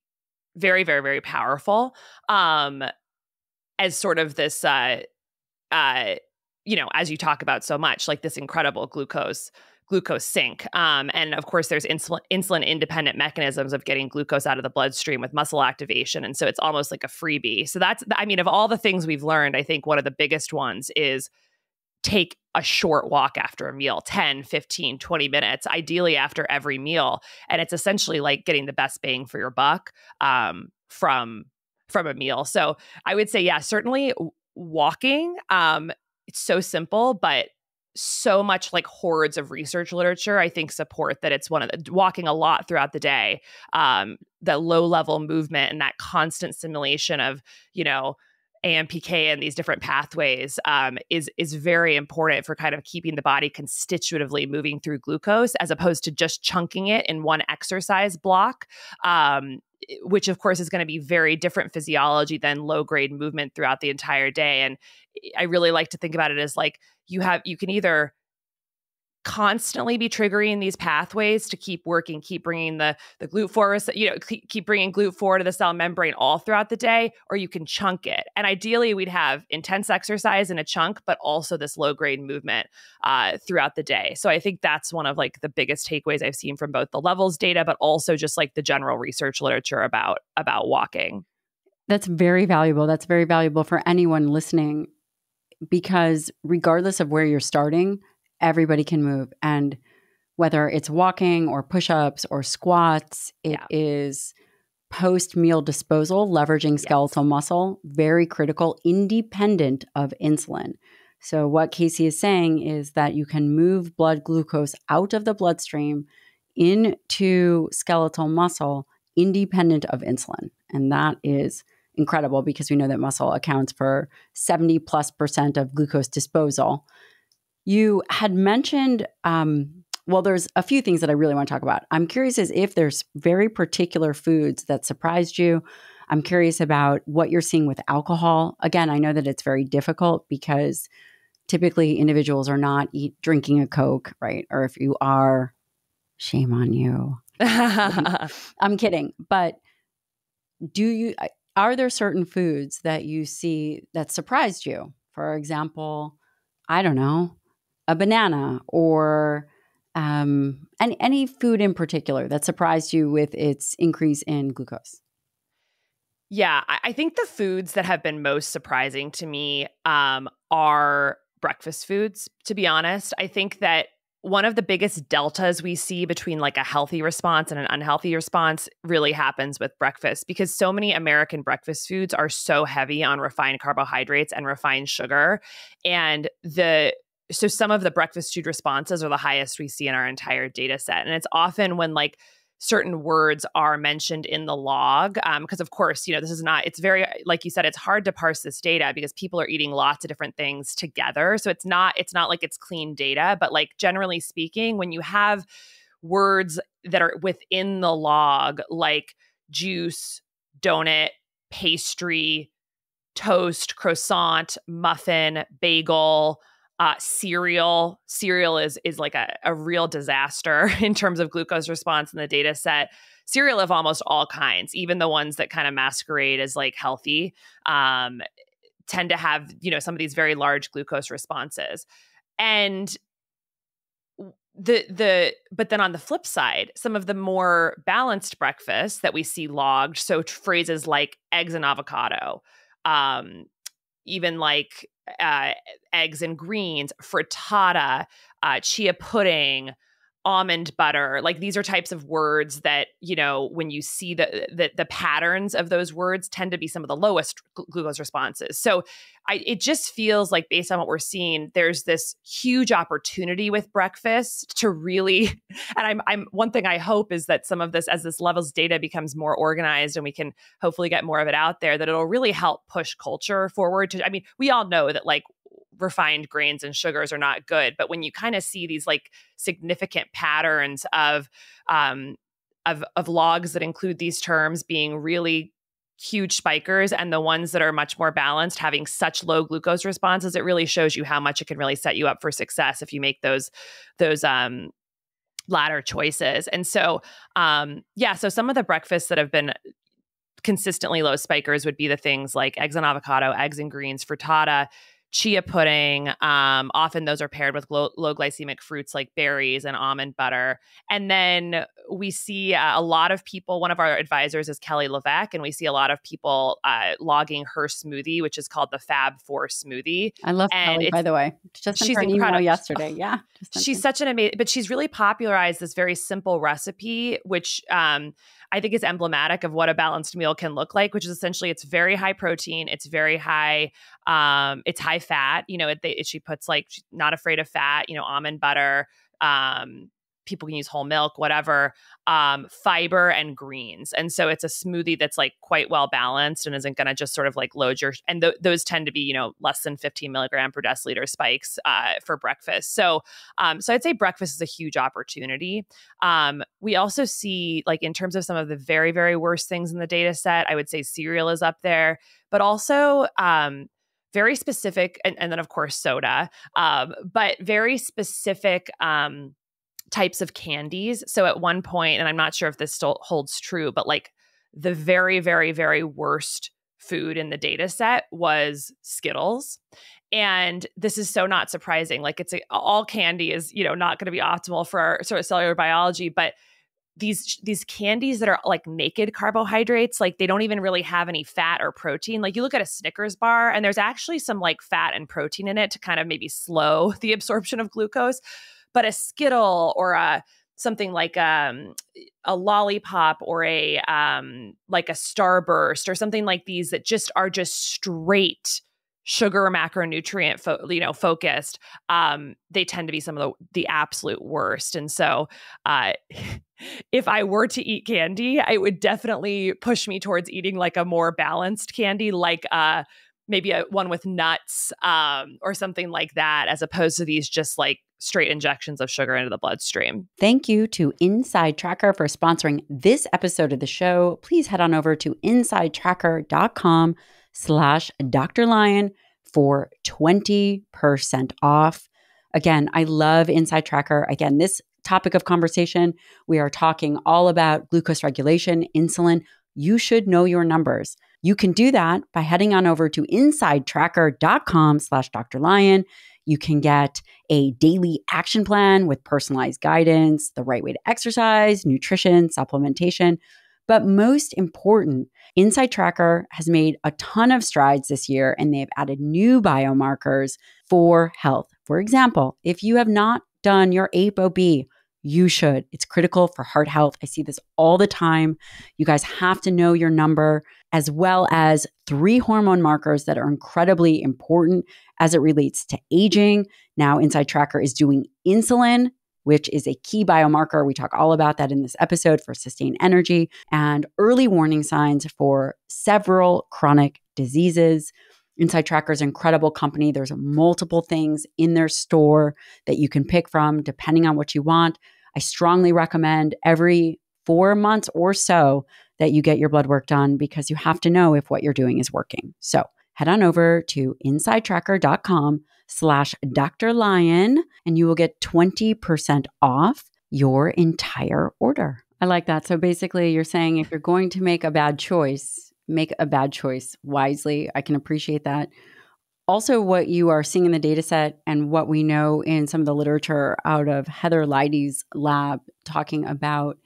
very, very, very powerful as sort of this, you know, as you talk about so much, like this incredible glucose sink. And of course, there's insulin independent mechanisms of getting glucose out of the bloodstream with muscle activation. And so it's almost like a freebie. So that's, I mean, of all the things we've learned, I think one of the biggest ones is take a short walk after a meal, 10, 15, 20 minutes, ideally after every meal. And it's essentially like getting the best bang for your buck from a meal. So I would say, yeah, certainly walking. It's so simple, but so much like hordes of research literature, I think, support that it's one of the walking a lot throughout the day, the low level movement and that constant stimulation of, you know, AMPK and these different pathways is very important for kind of keeping the body constitutively moving through glucose as opposed to just chunking it in one exercise block, which of course is going to be very different physiology than low grade movement throughout the entire day. And I really like to think about it as like you can either constantly be triggering these pathways to keep working, keep bringing the GLUT4, keep bringing GLUT4 to the cell membrane all throughout the day, or you can chunk it. And ideally, we'd have intense exercise in a chunk, but also this low-grade movement throughout the day. So I think that's one of like the biggest takeaways I've seen from both the Levels data, but also just like the general research literature about walking. That's very valuable. That's very valuable for anyone listening, because regardless of where you're starting, everybody can move. And whether it's walking or push-ups or squats, it is post-meal disposal, leveraging skeletal muscle, very critical, independent of insulin. So what Casey is saying is that you can move blood glucose out of the bloodstream into skeletal muscle, independent of insulin. And that is incredible, because we know that muscle accounts for 70+% of glucose disposal. You had mentioned, well, there's a few things that I really want to talk about. I'm curious as if there's very particular foods that surprised you. I'm curious about what you're seeing with alcohol. Again, I know that it's very difficult because typically individuals are not drinking a Coke, right? Or if you are, shame on you. I'm kidding. But are there certain foods that you see that surprised you? For example, I don't know, a banana or any food in particular that surprised you with its increase in glucose? Yeah, I think the foods that have been most surprising to me are breakfast foods, to be honest. I think that one of the biggest deltas we see between like a healthy response and an unhealthy response really happens with breakfast, because so many American breakfast foods are so heavy on refined carbohydrates and refined sugar. And so some of the breakfast food responses are the highest we see in our entire data set. And it's often when like certain words are mentioned in the log. Because of course, this is not, it's very, like you said, it's hard to parse this data because people are eating lots of different things together. So it's not like it's clean data, but like generally speaking, when you have words that are within the log, like juice, donut, pastry, toast, croissant, muffin, bagel, cereal is like a real disaster in terms of glucose response in the data set. Cereal of almost all kinds, even the ones that kind of masquerade as like healthy, tend to have, some of these very large glucose responses. And but then on the flip side, some of the more balanced breakfasts that we see logged, so phrases like eggs and avocado, even like eggs and greens, frittata, chia pudding, almond butter. Like these are types of words that, when you see the patterns of those words tend to be some of the lowest glucose responses. So it just feels like, based on what we're seeing, there's this huge opportunity with breakfast to really, and one thing I hope is that some of this, as this Levels data becomes more organized and we can hopefully get more of it out there, that it'll really help push culture forward to, we all know that like refined grains and sugars are not good. But when you kind of see these like significant patterns of logs that include these terms being really huge spikers, and the ones that are much more balanced having such low glucose responses, it really shows you how much it can really set you up for success if you make those latter choices. And so, so some of the breakfasts that have been consistently low spikers would be the things like eggs and avocado, eggs and greens, frittata, chia pudding. Often those are paired with low glycemic fruits like berries and almond butter. And then we see a lot of people, one of our advisors is Kelly Levesque, and we see a lot of people logging her smoothie, which is called the Fab Four Smoothie. I love Kelly, by the way. She's incredible. Yesterday. Yeah. She's such an amazing, but she's really popularized this very simple recipe, which I think is emblematic of what a balanced meal can look like, which is essentially it's very high protein. It's very high, it's high fat, she puts like, she's not afraid of fat, almond butter, people can use whole milk, whatever, fiber and greens. And so it's a smoothie that's like quite well balanced and isn't going to just sort of like load your, and those tend to be, less than 15 milligram per deciliter spikes for breakfast. So I'd say breakfast is a huge opportunity. We also see, like, in terms of some of the very, very worst things in the data set, I would say cereal is up there, but also very specific, and then of course soda, but very specific types of candies. So at one point, and I'm not sure if this still holds true, but like the very, very, very worst food in the data set was Skittles. And this is so not surprising. Like it's all candy is, you know, not going to be optimal for our sort of cellular biology, but these candies that are like naked carbohydrates, like they don't even really have any fat or protein. Like you look at a Snickers bar and there's actually some like fat and protein in it to kind of maybe slow the absorption of glucose, but a Skittle or something like a lollipop or like a Starburst or something like these that just are just straight sugar macronutrient focused, they tend to be some of the absolute worst. And so if I were to eat candy, it would definitely push me towards eating like a more balanced candy, like maybe one with nuts or something like that, as opposed to these just like straight injections of sugar into the bloodstream. Thank you to Inside Tracker for sponsoring this episode of the show. Please head on over to insidetracker.com/Dr. Lyon for 20% off. Again, I love Inside Tracker. Again, this topic of conversation, we are talking all about glucose regulation, insulin. You should know your numbers. You can do that by heading on over to insidetracker.com/Dr. Lyon. You can get a daily action plan with personalized guidance, the right way to exercise, nutrition, supplementation. But most important, Inside Tracker has made a ton of strides this year, and they've added new biomarkers for health. For example, if you have not done your ApoB, you should. It's critical for heart health. I see this all the time. You guys have to know your number, as well as 3 hormone markers that are incredibly important as it relates to aging. Now, Inside Tracker is doing insulin, which is a key biomarker. We talk all about that in this episode, for sustained energy, and early warning signs for several chronic diseases. Inside Tracker is an incredible company. There's multiple things in their store that you can pick from depending on what you want. I strongly recommend every 4 months or so that you get your blood work done, because you have to know if what you're doing is working. So head on over to insidetracker.com/Dr. Lyon and you will get 20% off your entire order. I like that. So basically you're saying if you're going to make a bad choice, make a bad choice wisely. I can appreciate that. Also, what you are seeing in the data set and what we know in some of the literature out of Heather Leidy's lab, talking about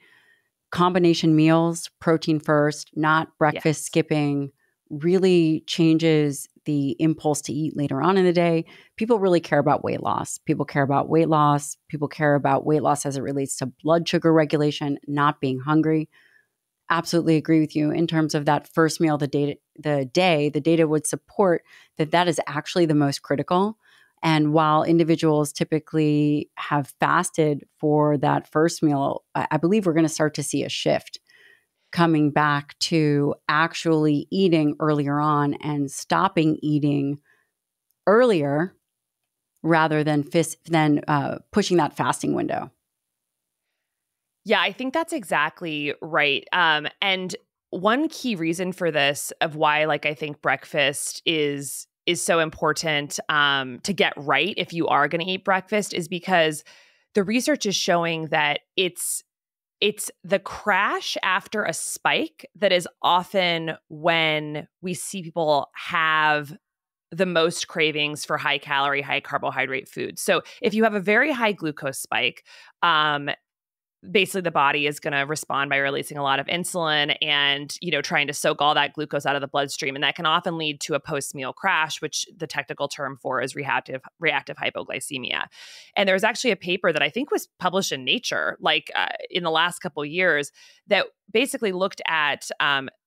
combination meals, protein first, not breakfast skipping, really changes the impulse to eat later on in the day. People really care about weight loss. People care about weight loss. People care about weight loss as it relates to blood sugar regulation, not being hungry. Absolutely agree with you in terms of that first meal, the data would support that that is actually the most critical. And while individuals typically have fasted for that first meal, I believe we're going to start to see a shift coming back to actually eating earlier on and stopping eating earlier rather than pushing that fasting window. Yeah, I think that's exactly right. And one key reason for this of why, like, I think breakfast is so important to get right if you are going to eat breakfast, is because the research is showing that it's the crash after a spike that is often when we see people have the most cravings for high calorie, high carbohydrate foods. So if you have a very high glucose spike, basically the body is going to respond by releasing a lot of insulin and, you know, trying to soak all that glucose out of the bloodstream. And that can often lead to a post-meal crash, which the technical term for is reactive hypoglycemia. And there was actually a paper that I think was published in Nature, like in the last couple of years, that basically looked at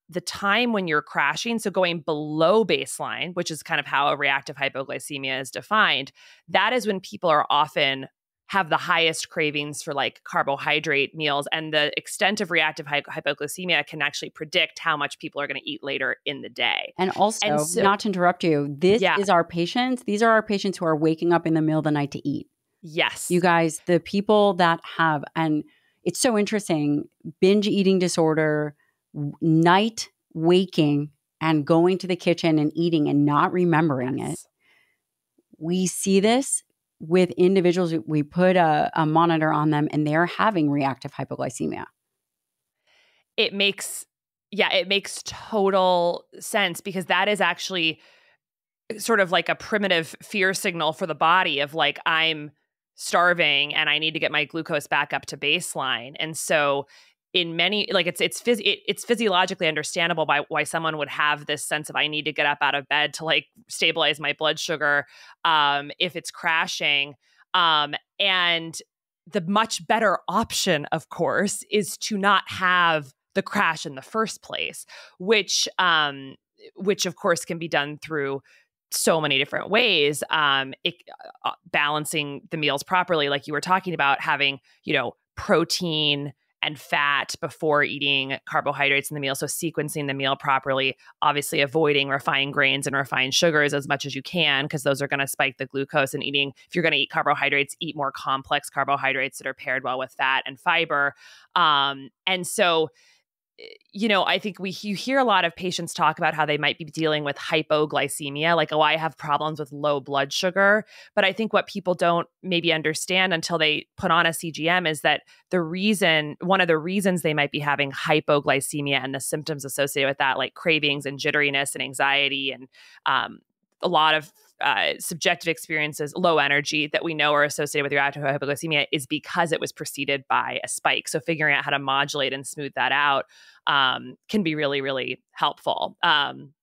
the time when you're crashing, so going below baseline, which is kind of how a reactive hypoglycemia is defined. That is when people are often have the highest cravings for like carbohydrate meals, and the extent of reactive hypoglycemia can actually predict how much people are going to eat later in the day. And also, not to interrupt you, this is our patients. These are our patients who are waking up in the middle of the night to eat. Yes. You guys, the people that have, and it's so interesting, binge eating disorder, night waking, and going to the kitchen and eating and not remembering it. We see this with individuals. We put a monitor on them and they're having reactive hypoglycemia. It makes total sense, because that is actually sort of like a primitive fear signal for the body of like, I'm starving and I need to get my glucose back up to baseline. And so in many, like it's physiologically understandable by why someone would have this sense of I need to get up out of bed to like stabilize my blood sugar if it's crashing. And the much better option, of course, is to not have the crash in the first place, which of course can be done through so many different ways. Balancing the meals properly, like you were talking about, having, you know, protein and fat before eating carbohydrates in the meal. So sequencing the meal properly, obviously avoiding refined grains and refined sugars as much as you can, because those are going to spike the glucose, and eating, if you're going to eat carbohydrates, eat more complex carbohydrates that are paired well with fat and fiber. And so, you know, I think you hear a lot of patients talk about how they might be dealing with hypoglycemia, like, oh, I have problems with low blood sugar. But I think what people don't maybe understand until they put on a CGM is that one of the reasons they might be having hypoglycemia and the symptoms associated with that, like cravings and jitteriness and anxiety and a lot of subjective experiences, low energy, that we know are associated with reactive hypoglycemia, is because it was preceded by a spike. So figuring out how to modulate and smooth that out can be really, really helpful. And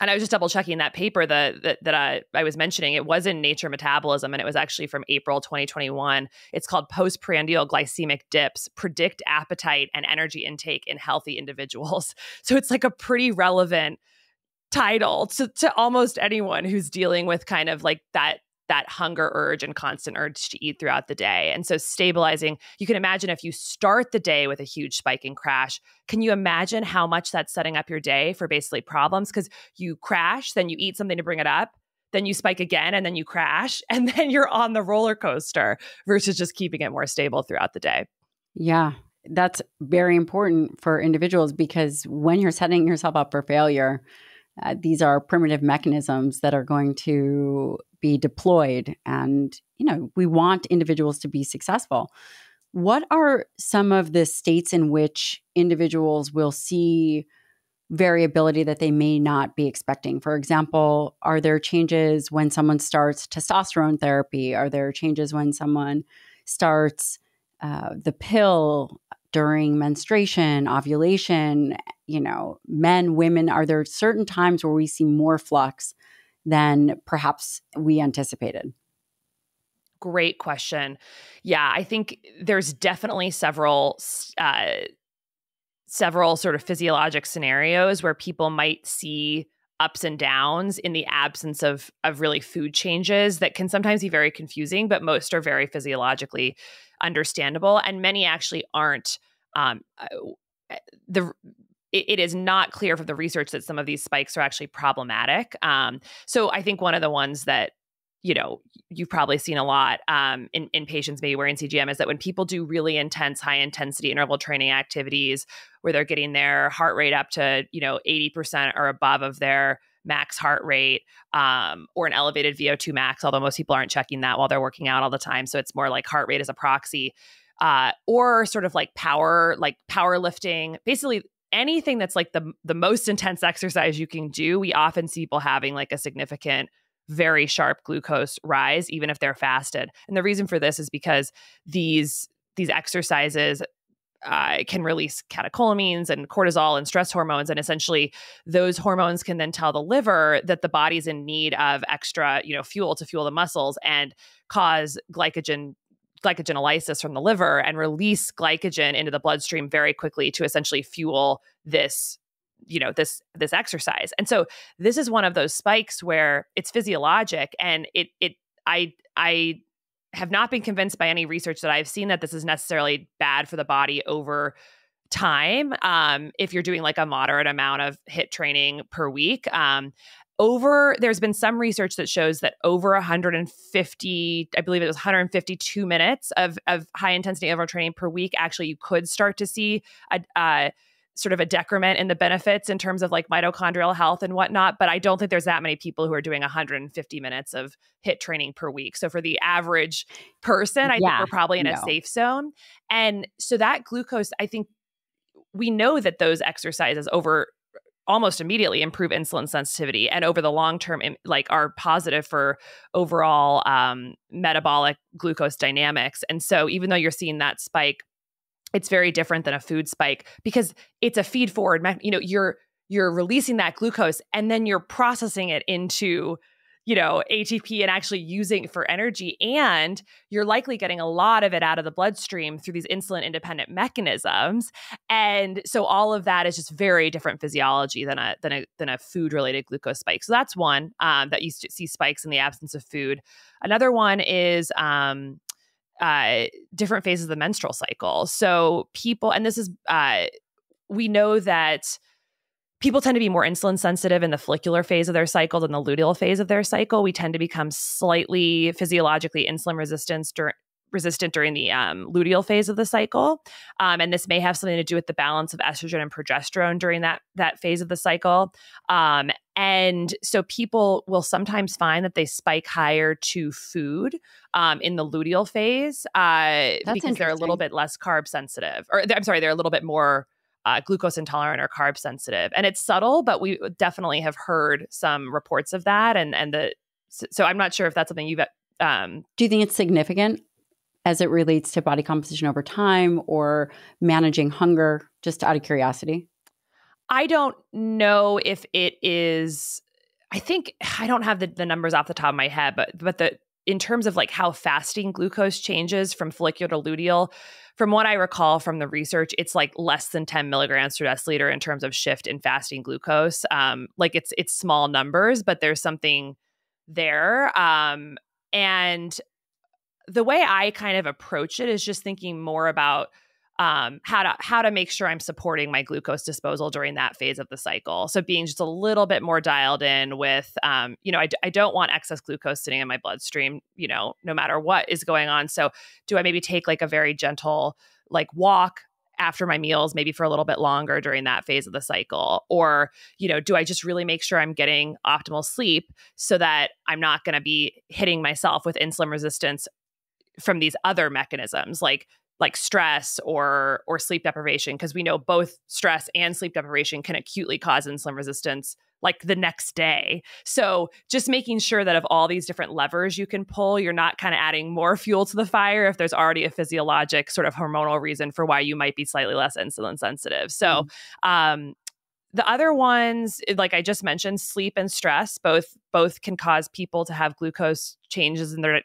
I was just double checking that paper that I was mentioning. It was in Nature Metabolism, and it was actually from April 2021. It's called Postprandial Glycemic Dips: Predict Appetite and Energy Intake in Healthy Individuals. So it's like a pretty relevant title to almost anyone who's dealing with kind of like that hunger urge and constant urge to eat throughout the day. And so stabilizing, you can imagine if you start the day with a huge spike and crash, can you imagine how much that's setting up your day for basically problems? Because you crash, then you eat something to bring it up, then you spike again, and then you crash, and then you're on the roller coaster, versus just keeping it more stable throughout the day. Yeah, that's very important for individuals, because when you're setting yourself up for failure, these are primitive mechanisms that are going to be deployed. And, you know, we want individuals to be successful. What are some of the states in which individuals will see variability that they may not be expecting? For example, are there changes when someone starts testosterone therapy? Are there changes when someone starts the pill during menstruation, ovulation? You know, men, women, are there certain times where we see more flux than perhaps we anticipated? Great question. Yeah, I think there's definitely several sort of physiologic scenarios where people might see ups and downs in the absence of really food changes that can sometimes be very confusing, but most are very physiologically understandable. And many actually aren't. It is not clear from the research that some of these spikes are actually problematic. So I think one of the ones that, you know, you've probably seen a lot in patients maybe wearing CGM is that when people do really intense, high intensity interval training activities where they're getting their heart rate up to, you know, 80% or above of their max heart rate, or an elevated VO2 max, although most people aren't checking that while they're working out all the time. So it's more like heart rate as a proxy, or sort of like power lifting, basically anything that's like the most intense exercise you can do. We often see people having like a significant, very sharp glucose rise, even if they're fasted. And the reason for this is because these exercises can release catecholamines and cortisol and stress hormones. And essentially those hormones can then tell the liver that the body's in need of extra, you know, fuel to fuel the muscles, and cause glycogenolysis from the liver and release glycogen into the bloodstream very quickly to essentially fuel this, you know, this exercise. And so this is one of those spikes where it's physiologic, and I have not been convinced by any research that I've seen that this is necessarily bad for the body over time. If you're doing like a moderate amount of HIIT training per week, there's been some research that shows that over 150, I believe it was 152 minutes of high intensity interval training per week, actually you could start to see sort of a decrement in the benefits in terms of like mitochondrial health and whatnot. But I don't think there's that many people who are doing 150 minutes of HIIT training per week. So for the average person, I think we're probably in a safe zone. And so that glucose, I think we know that those exercises over almost immediately improve insulin sensitivity, and over the long term, like, are positive for overall metabolic glucose dynamics. And so even though you're seeing that spike, it's very different than a food spike because it's a feed forward. You know, you're releasing that glucose and then you're processing it into, you know, ATP and actually using it for energy. And you're likely getting a lot of it out of the bloodstream through these insulin independent mechanisms. And so all of that is just very different physiology than a food related glucose spike. So that's one that you see spikes in the absence of food. Another one is different phases of the menstrual cycle. So people, and this is, we know that people tend to be more insulin sensitive in the follicular phase of their cycle than the luteal phase of their cycle. We tend to become slightly physiologically insulin resistant during the luteal phase of the cycle. And this may have something to do with the balance of estrogen and progesterone during that phase of the cycle. And so people will sometimes find that they spike higher to food in the luteal phase because they're a little bit less carb sensitive. Or I'm sorry, they're a little bit more glucose intolerant or carb sensitive. And it's subtle, but we definitely have heard some reports of that. So I'm not sure if that's something you've... Do you think it's significant as it relates to body composition over time or managing hunger, just out of curiosity? I don't know if it is... I think... I don't have the numbers off the top of my head, but in terms of like how fasting glucose changes from follicular to luteal, from what I recall from the research, it's like less than 10 milligrams per deciliter in terms of shift in fasting glucose. Like it's small numbers, but there's something there. And the way I kind of approach it is just thinking more about how to make sure I'm supporting my glucose disposal during that phase of the cycle. So being just a little bit more dialed in with, I don't want excess glucose sitting in my bloodstream, you know, no matter what is going on. So do I maybe take like a very gentle like walk after my meals, maybe for a little bit longer during that phase of the cycle? Or, you know, do I just really make sure I'm getting optimal sleep so that I'm not going to be hitting myself with insulin resistance from these other mechanisms like stress or sleep deprivation, because we know both stress and sleep deprivation can acutely cause insulin resistance like the next day. So just making sure that of all these different levers you can pull, you're not kind of adding more fuel to the fire if there's already a physiologic sort of hormonal reason for why you might be slightly less insulin sensitive. So the other ones, like I just mentioned, sleep and stress, both can cause people to have glucose changes in their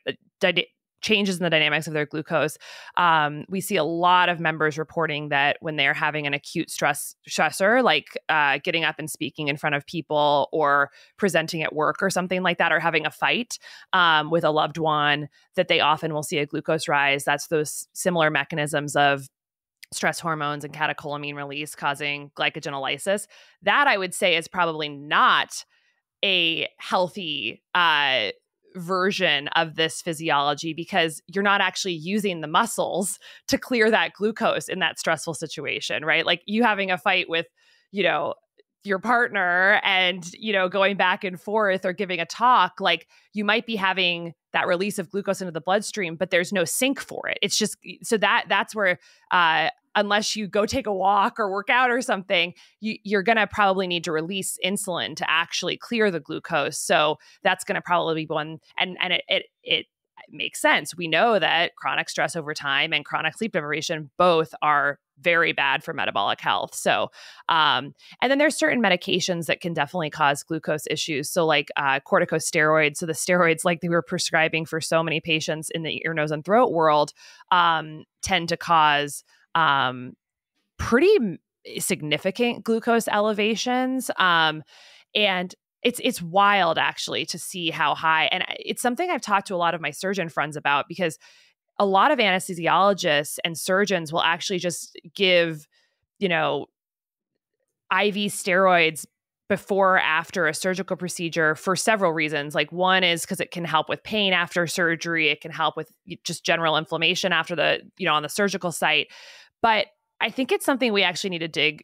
changes in the dynamics of their glucose. We see a lot of members reporting that when they're having an acute stressor, like getting up and speaking in front of people or presenting at work or something like that, or having a fight with a loved one, that they often will see a glucose rise. That's those similar mechanisms of stress hormones and catecholamine release causing glycogenolysis. That I would say is probably not a healthy version of this physiology, because you're not actually using the muscles to clear that glucose in that stressful situation, right? Like you having a fight with, you know, your partner and, you know, going back and forth or giving a talk, like you might be having that release of glucose into the bloodstream, but there's no sink for it. It's just, so that's where, unless you go take a walk or work out or something, you're going to probably need to release insulin to actually clear the glucose. So that's going to probably be one. And it makes sense. We know that chronic stress over time and chronic sleep deprivation both are very bad for metabolic health. So, and then there's certain medications that can definitely cause glucose issues. So like corticosteroids. So the steroids like they were prescribing for so many patients in the ear, nose, and throat world tend to cause pretty significant glucose elevations. And it's wild actually to see how high, and it's something I've talked to a lot of my surgeon friends about, because a lot of anesthesiologists and surgeons will actually just give, you know, IV steroids before or after a surgical procedure for several reasons. Like one is because it can help with pain after surgery. It can help with just general inflammation after the, you know, on the surgical site. But I think it's something we actually need to dig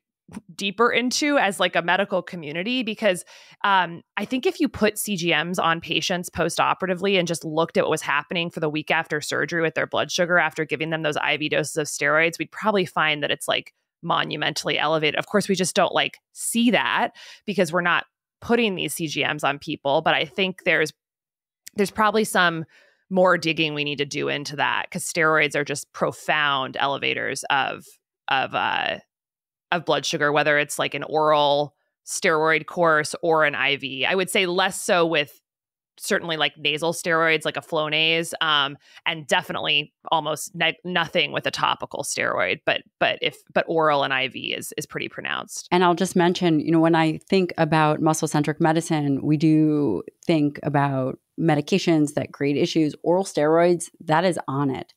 deeper into as like a medical community, because I think if you put CGMs on patients post-operatively and just looked at what was happening for the week after surgery with their blood sugar after giving them those IV doses of steroids, we'd probably find that it's like monumentally elevated. Of course, we just don't like see that because we're not putting these CGMs on people. But I think there's probably some more digging we need to do into that, because steroids are just profound elevators of blood sugar, whether it's like an oral steroid course or an IV. I would say less so with certainly like nasal steroids, like a Flonase, and definitely almost nothing with a topical steroid, but oral and IV is pretty pronounced. And I'll just mention, you know, when I think about muscle-centric medicine, we do think about medications that create issues. Oral steroids, that is on it.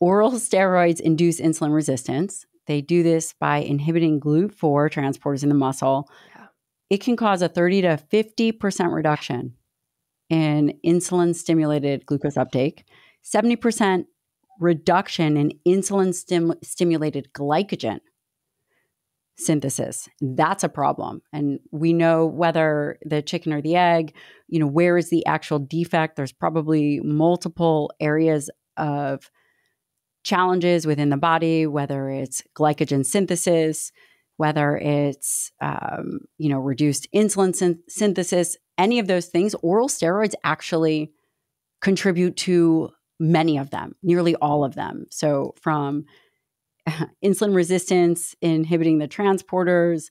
Oral steroids induce insulin resistance. They do this by inhibiting GLUT4 transporters in the muscle. Yeah. It can cause a 30 to 50% reduction in insulin-stimulated glucose uptake, 70% reduction in insulin-stimulated glycogen synthesis. That's a problem. And we know whether the chicken or the egg, you know, where is the actual defect? There's probably multiple areas of challenges within the body, whether it's glycogen synthesis, whether it's, you know, reduced insulin synthesis, any of those things. Oral steroids actually contribute to many of them, nearly all of them. So from insulin resistance, inhibiting the transporters,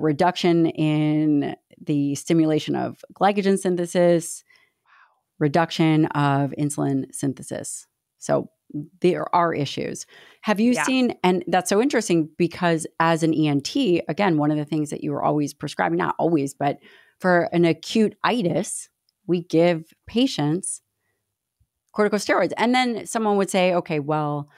reduction in the stimulation of glycogen synthesis, reduction of insulin synthesis. So there are issues. Have you seen, and that's so interesting because as an ENT, again, one of the things that you were always prescribing, not always, but for an acute itis, we give patients corticosteroids. And then someone would say, okay, well,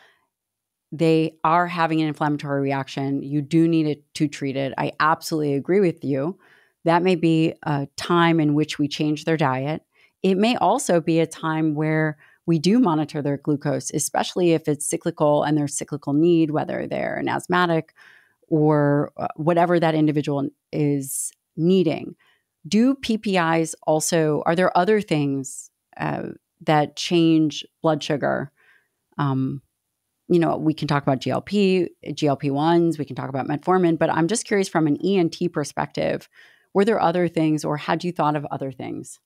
they are having an inflammatory reaction. You do need to treat it. I absolutely agree with you. That may be a time in which we change their diet. It may also be a time where we do monitor their glucose, especially if it's cyclical and their cyclical need, whether they're an asthmatic or whatever that individual is needing. Do PPIs also, are there other things that change blood sugar? You know, we can talk about GLP-1s, we can talk about metformin, but I'm just curious from an ENT perspective, were there other things or had you thought of other things?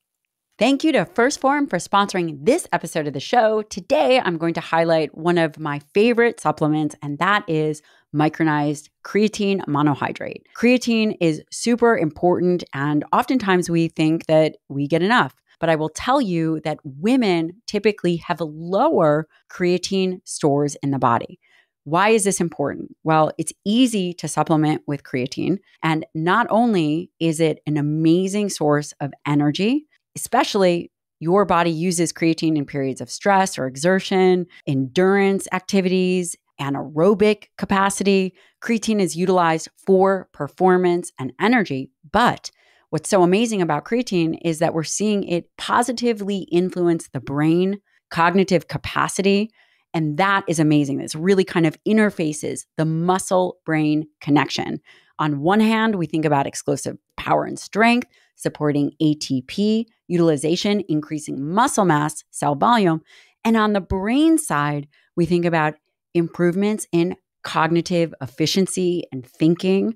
Thank you to First Form for sponsoring this episode of the show. Today, I'm going to highlight one of my favorite supplements, and that is micronized creatine monohydrate. Creatine is super important, and oftentimes we think that we get enough. But I will tell you that women typically have lower creatine stores in the body. Why is this important? Well, it's easy to supplement with creatine, and not only is it an amazing source of energy, especially your body uses creatine in periods of stress or exertion, endurance activities, anaerobic capacity. Creatine is utilized for performance and energy. But what's so amazing about creatine is that we're seeing it positively influence the brain, cognitive capacity, and that is amazing. This really kind of interfaces the muscle-brain connection. On one hand, we think about explosive power and strength, supporting ATP utilization, increasing muscle mass, cell volume. And on the brain side, we think about improvements in cognitive efficiency and thinking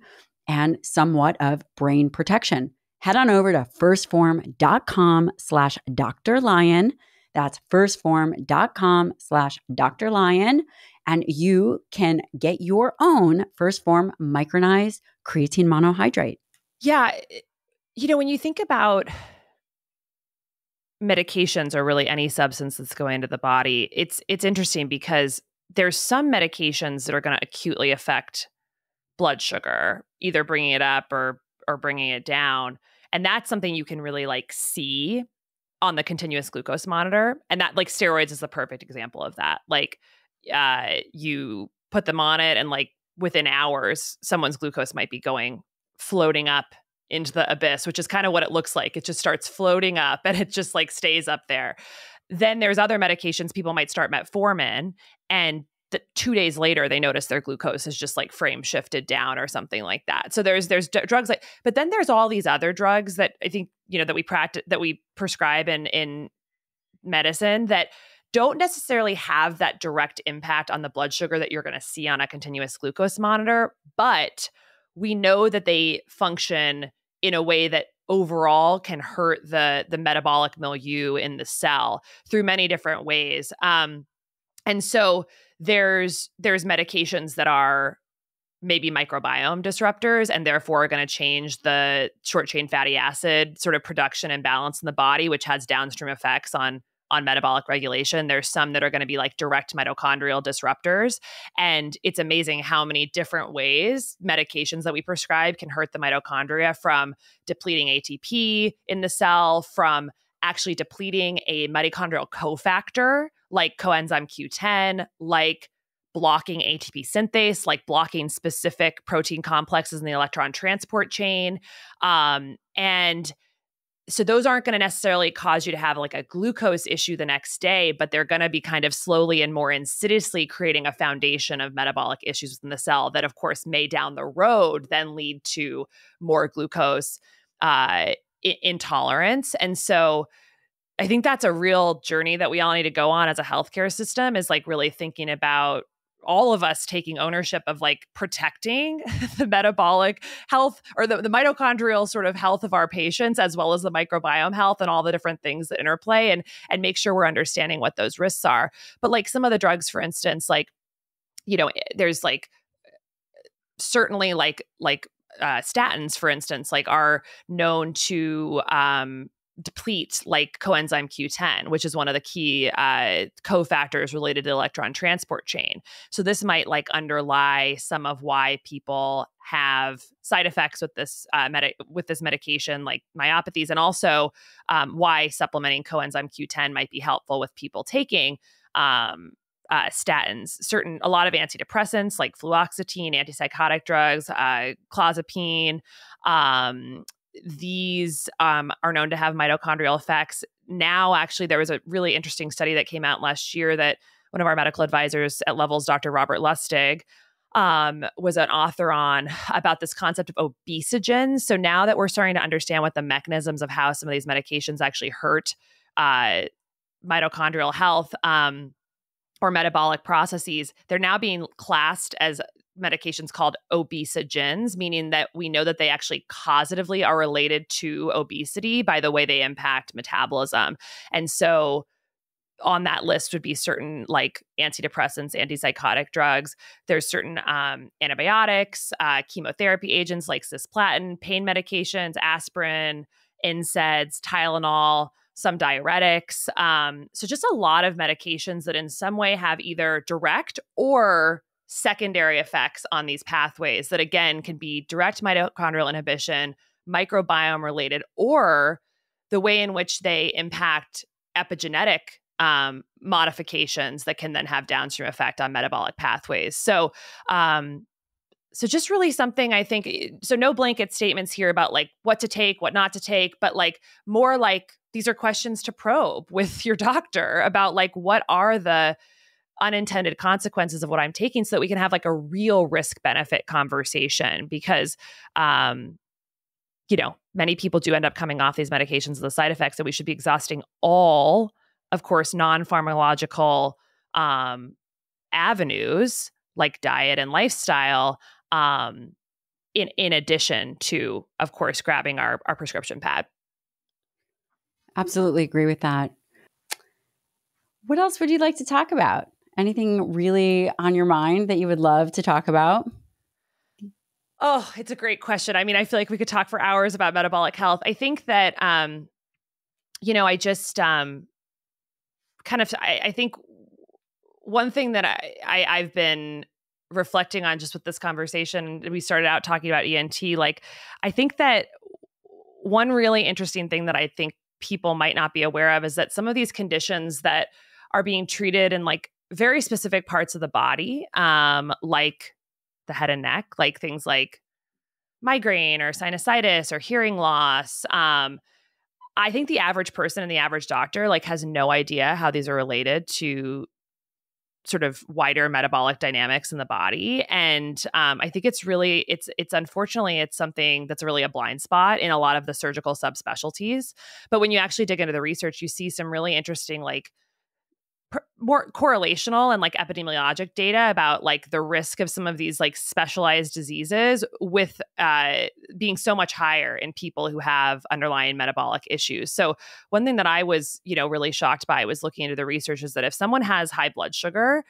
and somewhat of brain protection. Head on over to firstform.com/Dr. Lyon. That's firstform.com/Dr. Lyon. And you can get your own First Form micronized creatine monohydrate. Yeah. You know, when you think about medications or really any substance that's going into the body, it's interesting because there's some medications that are going to acutely affect blood sugar, either bringing it up or bringing it down. And that's something you can really like see on the continuous glucose monitor. And that like steroids is the perfect example of that. Like you put them on it and like within hours, someone's glucose might be floating up into the abyss, which is kind of what it looks like. It just starts floating up and it just like stays up there. Then there's other medications. People might start metformin and 2 days later, they notice their glucose is just like frame shifted down or something like that. So there's drugs like, but then there's all these other drugs that I think, you know, that we practice, that we prescribe in medicine that don't necessarily have that direct impact on the blood sugar that you're going to see on a continuous glucose monitor, but we know that they function in a way that overall can hurt the metabolic milieu in the cell through many different ways. And so there's medications that are maybe microbiome disruptors and therefore are going to change the short chain fatty acid sort of production and balance in the body, which has downstream effects on metabolic regulation. There's some that are going to be like direct mitochondrial disruptors. And it's amazing how many different ways medications that we prescribe can hurt the mitochondria, from depleting ATP in the cell, from actually depleting a mitochondrial cofactor like coenzyme Q10, like blocking ATP synthase, like blocking specific protein complexes in the electron transport chain. So those aren't going to necessarily cause you to have like a glucose issue the next day, but they're going to be kind of slowly and more insidiously creating a foundation of metabolic issues within the cell that, of course, may down the road then lead to more glucose intolerance. And so I think that's a real journey that we all need to go on as a healthcare system, is like really thinking about all of us taking ownership of like protecting the metabolic health, or the mitochondrial sort of health of our patients, as well as the microbiome health and all the different things that interplay, and make sure we're understanding what those risks are. But like some of the drugs, for instance, like, you know, there's like certainly like statins, for instance, like are known to, deplete like coenzyme Q10, which is one of the key cofactors related to the electron transport chain. So this might like underlie some of why people have side effects with this medication, like myopathies, and also why supplementing coenzyme Q10 might be helpful with people taking statins. A lot of antidepressants like fluoxetine, antipsychotic drugs, clozapine, these are known to have mitochondrial effects. Now, actually, there was a really interesting study that came out last year that one of our medical advisors at Levels, Dr. Robert Lustig, was an author on, about this concept of obesogens. So now that we're starting to understand what the mechanisms of how some of these medications actually hurt mitochondrial health or metabolic processes, they're now being classed as medications called obesogens, meaning that we know that they actually causatively are related to obesity by the way they impact metabolism. And so on that list would be certain like antidepressants, antipsychotic drugs. There's certain antibiotics, chemotherapy agents like cisplatin, pain medications, aspirin, NSAIDs, Tylenol, some diuretics. So just a lot of medications that in some way have either direct or secondary effects on these pathways that, again, can be direct mitochondrial inhibition, microbiome related, or the way in which they impact epigenetic modifications that can then have downstream effect on metabolic pathways. So just really something, I think, so no blanket statements here about like what to take, what not to take, but like more like these are questions to probe with your doctor about like what are the unintended consequences of what I'm taking, so that we can have like a real risk benefit conversation, because, you know, many people do end up coming off these medications and the side effects, that we should be exhausting all, of course, non-pharmacological, avenues like diet and lifestyle, in addition to, of course, grabbing our prescription pad. Absolutely agree with that. What else would you like to talk about? Anything really on your mind that you would love to talk about? Oh, it's a great question. I mean, I feel like we could talk for hours about metabolic health. I think that, you know, I just kind of, I think one thing that I've been reflecting on just with this conversation, we started out talking about ENT. Like, I think that one really interesting thing that I think people might not be aware of is that some of these conditions that are being treated in like very specific parts of the body, like the head and neck, like things like migraine or sinusitis or hearing loss. I think the average person and the average doctor like has no idea how these are related to sort of wider metabolic dynamics in the body. And I think it's really, it's unfortunately, it's something that's really a blind spot in a lot of the surgical subspecialties. But when you actually dig into the research, you see some really interesting, like, more correlational and like epidemiologic data about like the risk of some of these like specialized diseases with being so much higher in people who have underlying metabolic issues. So one thing that I was, you know, really shocked by was looking into the research is that if someone has high blood sugar,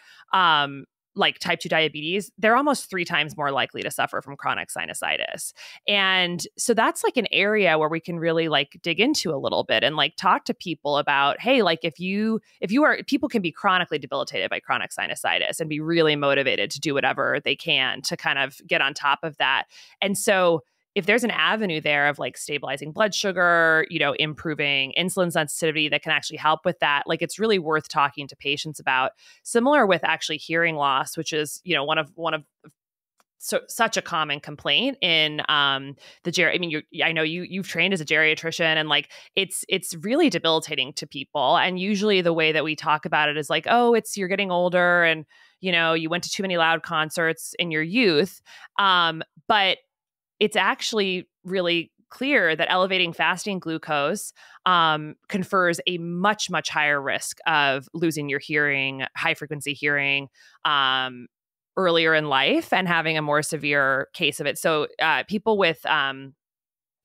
like type 2 diabetes, they're almost 3 times more likely to suffer from chronic sinusitis. And so that's like an area where we can really like dig into a little bit and like talk to people about, hey, like if you are, people can be chronically debilitated by chronic sinusitis and be really motivated to do whatever they can to kind of get on top of that. And so if there's an avenue there of like stabilizing blood sugar, you know, improving insulin sensitivity that can actually help with that, like it's really worth talking to patients about. Similar with actually hearing loss, which is, you know, one of so such a common complaint in the I mean, I know you've trained as a geriatrician, and like it's really debilitating to people. And usually the way that we talk about it is like, oh, it's you're getting older, and you know, you went to too many loud concerts in your youth, but it's actually really clear that elevating fasting glucose confers a much, much higher risk of losing your hearing, high frequency hearing, earlier in life and having a more severe case of it. So people with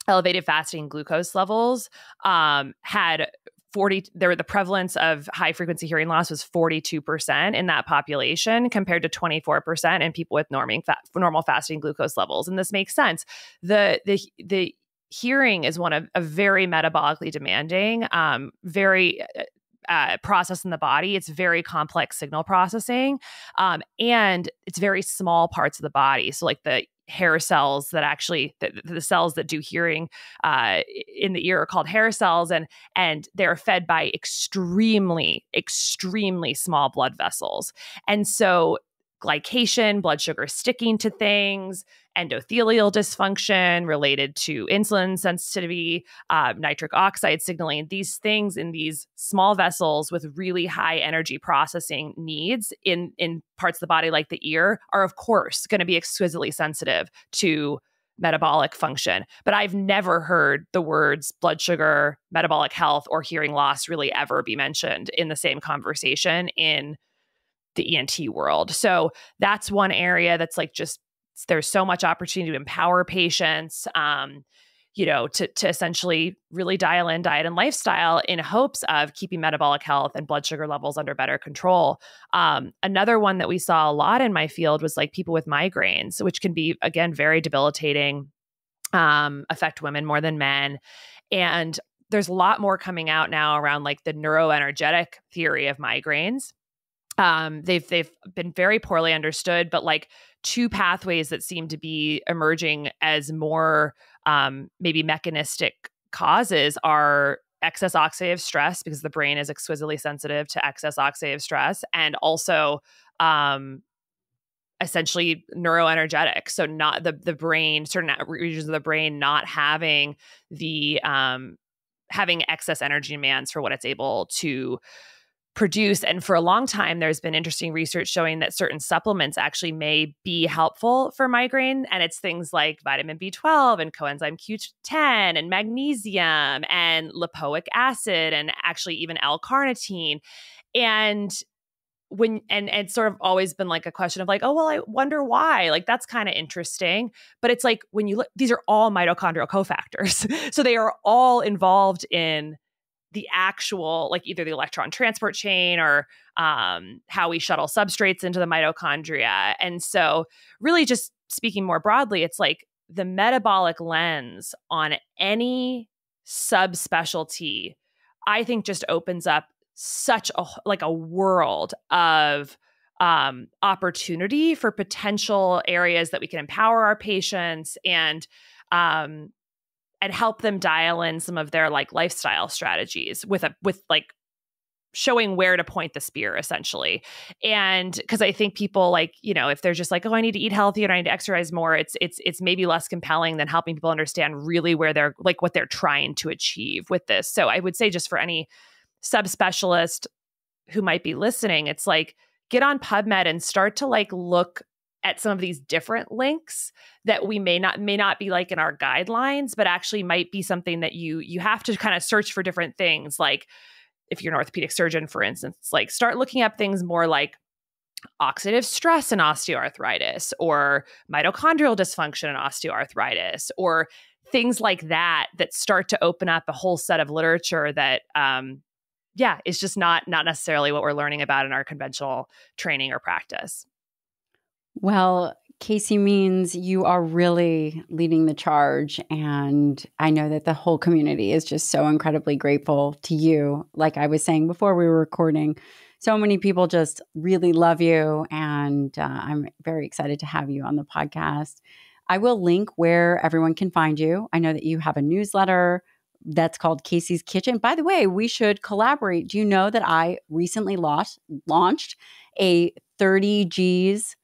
elevated fasting glucose levels had the prevalence of high frequency hearing loss was 42% in that population compared to 24% in people with normal fasting glucose levels. And this makes sense. The hearing is one of a very metabolically demanding, very process in the body. It's very complex signal processing, and it's very small parts of the body. So like the hair cells that actually the cells that do hearing in the ear are called hair cells, and they're fed by extremely small blood vessels. And so glycation, blood sugar sticking to things, endothelial dysfunction related to insulin sensitivity, nitric oxide signaling, these things in these small vessels with really high energy processing needs in parts of the body like the ear are, of course, going to be exquisitely sensitive to metabolic function. But I've never heard the words blood sugar, metabolic health, or hearing loss really ever be mentioned in the same conversation in the ENT world. So that's one area that's like just there's so much opportunity to empower patients, you know, to essentially really dial in diet and lifestyle in hopes of keeping metabolic health and blood sugar levels under better control. Another one that we saw a lot in my field was like people with migraines, which can be, again, very debilitating, affect women more than men. And there's a lot more coming out now around like the neuroenergetic theory of migraines. They've been very poorly understood, but like two pathways that seem to be emerging as more maybe mechanistic causes are excess oxidative stress, because the brain is exquisitely sensitive to excess oxidative stress, and also essentially neuroenergetic. So not the brain, certain regions of the brain not having having excess energy demands for what it's able to produce. And for a long time, there's been interesting research showing that certain supplements actually may be helpful for migraine. And it's things like vitamin B12 and coenzyme Q10 and magnesium and lipoic acid and actually even L-carnitine. And it's sort of always been like a question of like, oh, well, I wonder why. Like, that's kind of interesting. But it's like when you look, these are all mitochondrial cofactors. So they are all involved in the actual, like either the electron transport chain or how we shuttle substrates into the mitochondria. And so really just speaking more broadly, it's like the metabolic lens on any subspecialty, I think just opens up such a world of opportunity for potential areas that we can empower our patients and help them dial in some of their like lifestyle strategies with like showing where to point the spear, essentially. And 'cause I think people like, you know, if they're just like, oh, I need to eat healthier and I need to exercise more, it's maybe less compelling than helping people understand really where they're like what they're trying to achieve with this. So I would say just for any subspecialist who might be listening, it's like, get on PubMed and start to like look at some of these different links that we may not be like in our guidelines, but actually might be something that you have to kind of search for different things. Like if you're an orthopedic surgeon, for instance, like start looking up things more like oxidative stress and osteoarthritis, or mitochondrial dysfunction and osteoarthritis, or things like that, that start to open up a whole set of literature that, yeah, it's just not necessarily what we're learning about in our conventional training or practice. Well, Casey Means, you are really leading the charge. And I know that the whole community is just so incredibly grateful to you. Like I was saying before we were recording, so many people just really love you. And I'm very excited to have you on the podcast. I will link where everyone can find you. I know that you have a newsletter that's called Casey's Kitchen. By the way, we should collaborate. Do you know that I recently launched a 30 G's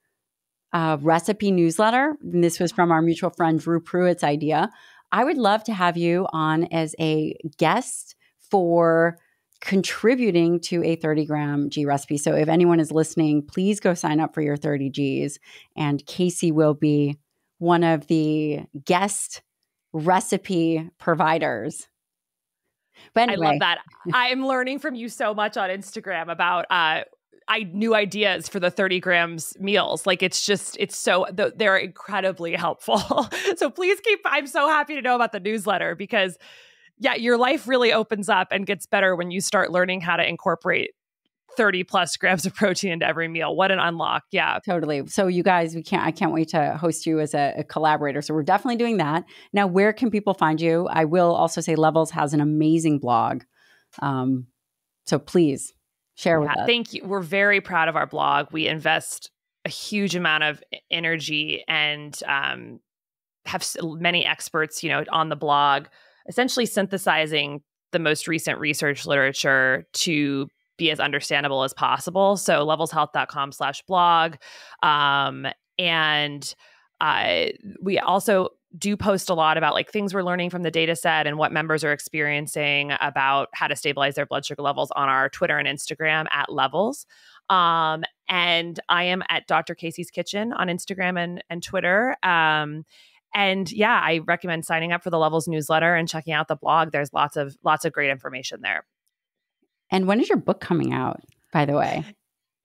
recipe newsletter? And this was from our mutual friend, Drew Pruitt's idea. I would love to have you on as a guest for contributing to a 30-gram G recipe. So if anyone is listening, please go sign up for your 30 G's. And Casey will be one of the guest recipe providers. But anyway. I love that. I'm learning from you so much on Instagram about new ideas for the 30 grams meals. Like they're incredibly helpful. So please I'm so happy to know about the newsletter because yeah, your life really opens up and gets better when you start learning how to incorporate 30 plus grams of protein into every meal. What an unlock. Yeah, totally. So you guys, I can't wait to host you as a collaborator. So we're definitely doing that. Now, where can people find you? I will also say Levels has an amazing blog. So please share with us. Thank you. We're very proud of our blog. We invest a huge amount of energy and have many experts, on the blog, essentially synthesizing the most recent research literature to be as understandable as possible. So levelshealth.com/blog. We also do post a lot about like things we're learning from the data set and what members are experiencing about how to stabilize their blood sugar levels on our Twitter and Instagram @Levels. And I am at Dr. Casey's Kitchen on Instagram and Twitter. And yeah, I recommend signing up for the Levels newsletter and checking out the blog. There's lots of great information there. And when is your book coming out, by the way?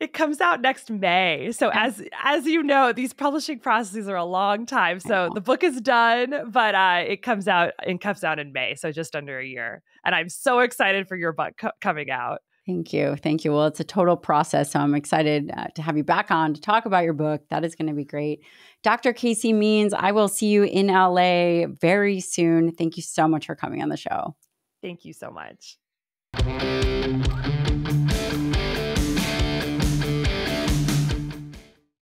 It comes out next May. So as you know, these publishing processes are a long time. So the book is done, but it comes out in May. So just under a year. And I'm so excited for your book coming out. Thank you. Thank you. Well, it's a total process. So I'm excited to have you back on to talk about your book. That is going to be great. Dr. Casey Means, I will see you in LA very soon. Thank you so much for coming on the show. Thank you so much.